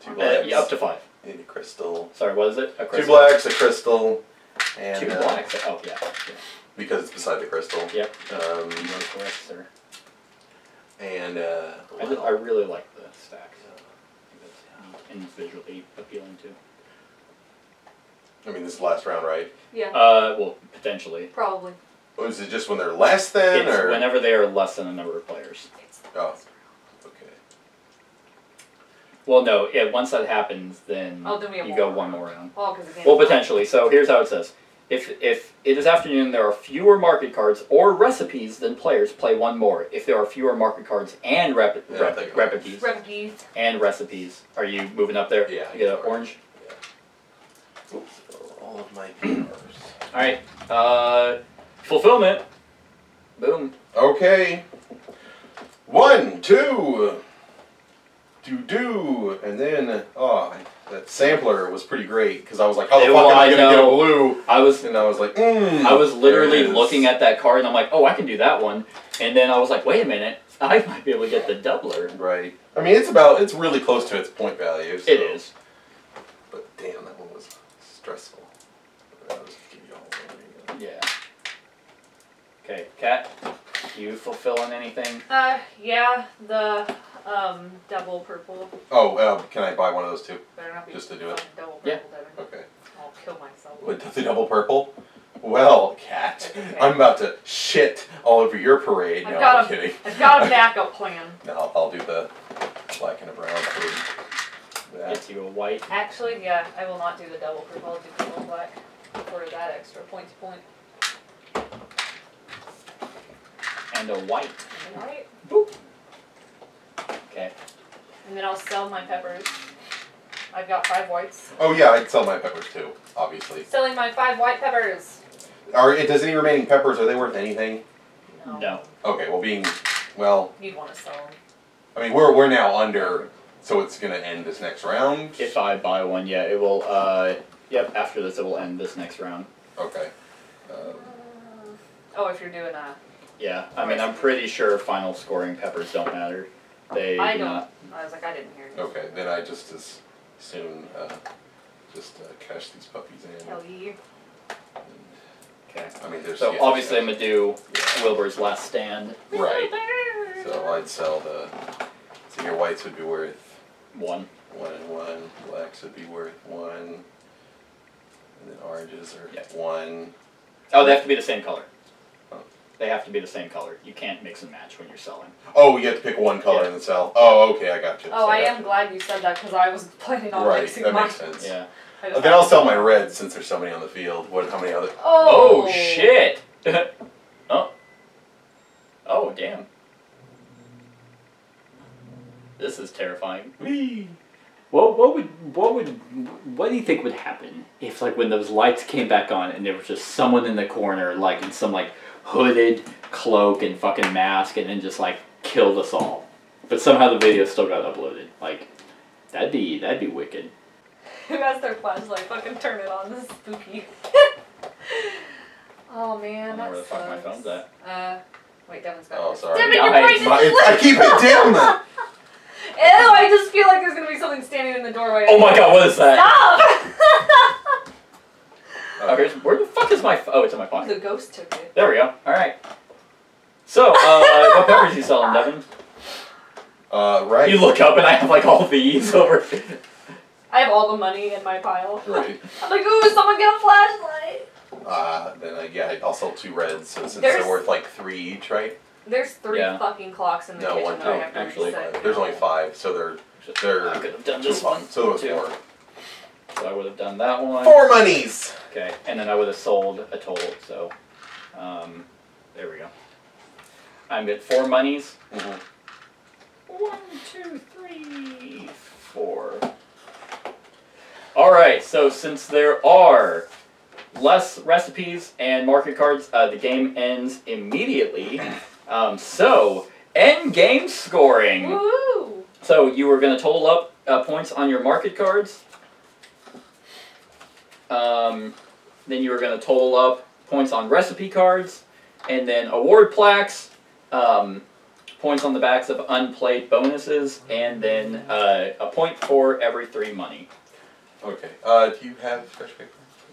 Two blacks. Uh, yeah, up to five. And a crystal. Sorry, what is it? A crystal. Two blacks, a crystal, and two uh, blacks. Oh yeah. yeah. Because it's beside the crystal. Yep. Um, or... And uh, I, well, I really like the stacks. And it's visually appealing too. I mean, this is the last round, right? Yeah. Uh, well, potentially. Probably. Or is it just when they're less than, it's or whenever they are less than a number of players? It's the oh. Last round. Okay. Well, no. Yeah. Once that happens, then, oh, then we have you go round. one more round. Well, because well, potentially. So here's how it says: if if it is afternoon, there are fewer market cards or recipes than players. Play one more. If there are fewer market cards and rep yeah, rep rep recipes, recipes and recipes, are you moving up there? Yeah. You get an orange. Yeah. Oops. All of my papers. All right. Uh, fulfillment. Boom. Okay. One, two, do do, and then oh. I That sampler was pretty great because I was like, how the fuck am I going to get a blue? I was, and I was like, mm, I was literally looking at that card and I'm like, oh, I can do that one. And then I was like, wait a minute, I might be able to get the doubler. Right. I mean, it's about, it's really close to its point value. So. It is. But damn, that one was stressful. That was all yeah. Okay, Kat, you fulfilling anything? Uh, yeah, the. Um, double purple. Oh, uh, can I buy one of those too? Better not be just to do it. Double purple, yeah. Devin. Okay. I'll kill myself. Wait, the double purple? Well, Kat, okay. I'm about to shit all over your parade. I've no, got I'm a, kidding. I've got a backup plan. No, I'll, I'll do the black and a brown. Get you a white. Actually, yeah, I will not do the double purple. I'll do the double black. Order that extra point to point. And a white. And a white. Boop. Okay. And then I'll sell my peppers. I've got five whites. Oh yeah, I'd sell my peppers too, obviously. Selling my five white peppers. Are it does any remaining peppers, are they worth anything? No. No. Okay, well being well you'd want to sell them. I mean we're we're now under, so it's gonna end this next round. If I buy one, yeah, it will uh yep, after this it will end this next round. Okay. Um, uh, oh, if you're doing that. Yeah, I mean I'm pretty sure final scoring peppers don't matter. They I don't. Not. I was like, I didn't hear you. Okay, then I just as soon uh, just uh, cash these puppies in. Hell yeah. Okay. I mean, there's so yeah, obviously I'm gonna do yeah. Wilbur's last stand. Right. So I'd sell the. So your whites would be worth one. One and one. Blacks would be worth one. And then oranges are yeah. one. Oh, they have to be the same color. They have to be the same color. You can't mix and match when you're selling. Oh, you have to pick one color yeah. and sell. Oh, okay, I got you. Oh, so I, I am you. glad you said that because I was planning on right, mixing that my... makes sense. Yeah. Then I'll sell my reds since there's so many on the field. What? How many other? Oh, oh shit! oh. Oh damn. This is terrifying. Whee. What? What would? What would? What do you think would happen if, like, when those lights came back on and there was just someone in the corner, like in some like. hooded cloak and fucking mask, and then just like killed us all. But somehow the video still got uploaded. Like, that'd be that'd be wicked. Who has their flashlight? Fucking turn it on. This is spooky. oh man, I don't know where the fuck my phone's at. Uh, wait, Devin's got. Oh sorry. Devin, your price is I keep it down. Ew! I just feel like there's gonna be something standing in the doorway. Oh my god, what is that? Stop! Okay. Where the fuck is my phone? Oh, it's in my pocket. The ghost took it. There we go. All right. So, uh, what peppers you selling, Devin? Uh, right. You look up and I have like all these over. I have all the money in my pile. Right. I'm like, ooh, someone get a flashlight. Uh, then I yeah, I'll sell two reds so since there's, they're worth like three each, right? There's three yeah. fucking clocks in the no, kitchen. One, no, one. Actually, reset. There's only five, so they're they're. I could have done this one. So there was four. So I would have done that one. Four monies! Okay, and then I would have sold a total, so... Um, there we go. I'm at four monies. Mm-hmm. One, two, three, four. Alright, so since there are less recipes and market cards, uh, the game ends immediately. Um, so, end game scoring! Woo! So you were going to total up uh, points on your market cards. Um, then you are going to total up points on recipe cards, and then award plaques, um, points on the backs of unplayed bonuses, and then uh, a point for every three money. Okay. Uh, do you have scratch paper?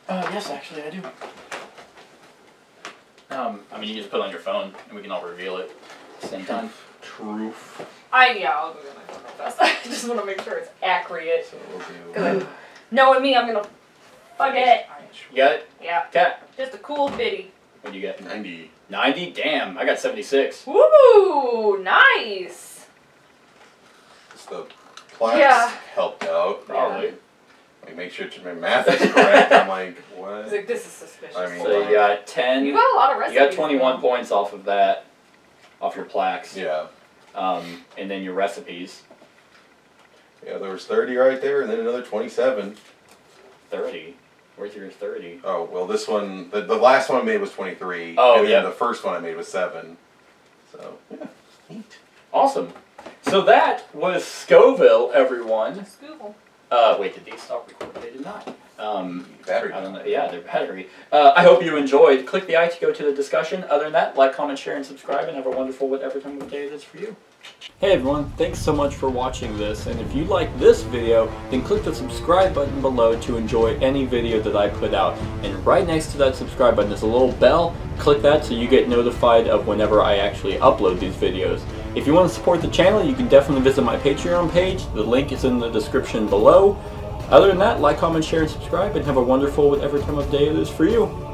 Uh, yes, actually, I do. Um, I mean, you just put it on your phone, and we can all reveal it at the same time. Truth. I, yeah, I'll go get my phone real fast. I just want to make sure it's accurate. So we'll do... Knowing me, I'm going to fuck it. You got it? Yeah. Cat. Just a cool bitty. What do you get? ninety. ninety? Damn, I got seventy-six. Woo! Nice! Just the plaques yeah. helped out, probably. Yeah. Like, make sure my math is correct. I'm like, what? Like, this is suspicious. I mean, so you got ten. You got a lot of recipes. You got twenty-one points off of that, off your plaques. Yeah. Um, and then your recipes. Yeah, there was thirty right there, and then another twenty-seven. thirty? Where's your thirty? Oh, well, this one, the, the last one I made was twenty-three. Oh, yeah. And then yep. the first one I made was seven. So, yeah. Neat. Awesome. So that was Scoville, everyone. Scoville. Uh, wait, did these stop recording? They did not. Um, battery. I don't know. Yeah, they're battery. Uh, I hope you enjoyed. Click the I to go to the discussion. Other than that, like, comment, share, and subscribe, and have a wonderful whatever time of day it is for you. Hey everyone, thanks so much for watching this, and if you like this video, then click the subscribe button below to enjoy any video that I put out. And right next to that subscribe button is a little bell. Click that so you get notified of whenever I actually upload these videos. If you want to support the channel, you can definitely visit my Patreon page. The link is in the description below. Other than that, like, comment, share, and subscribe, and have a wonderful whatever time of day it is for you.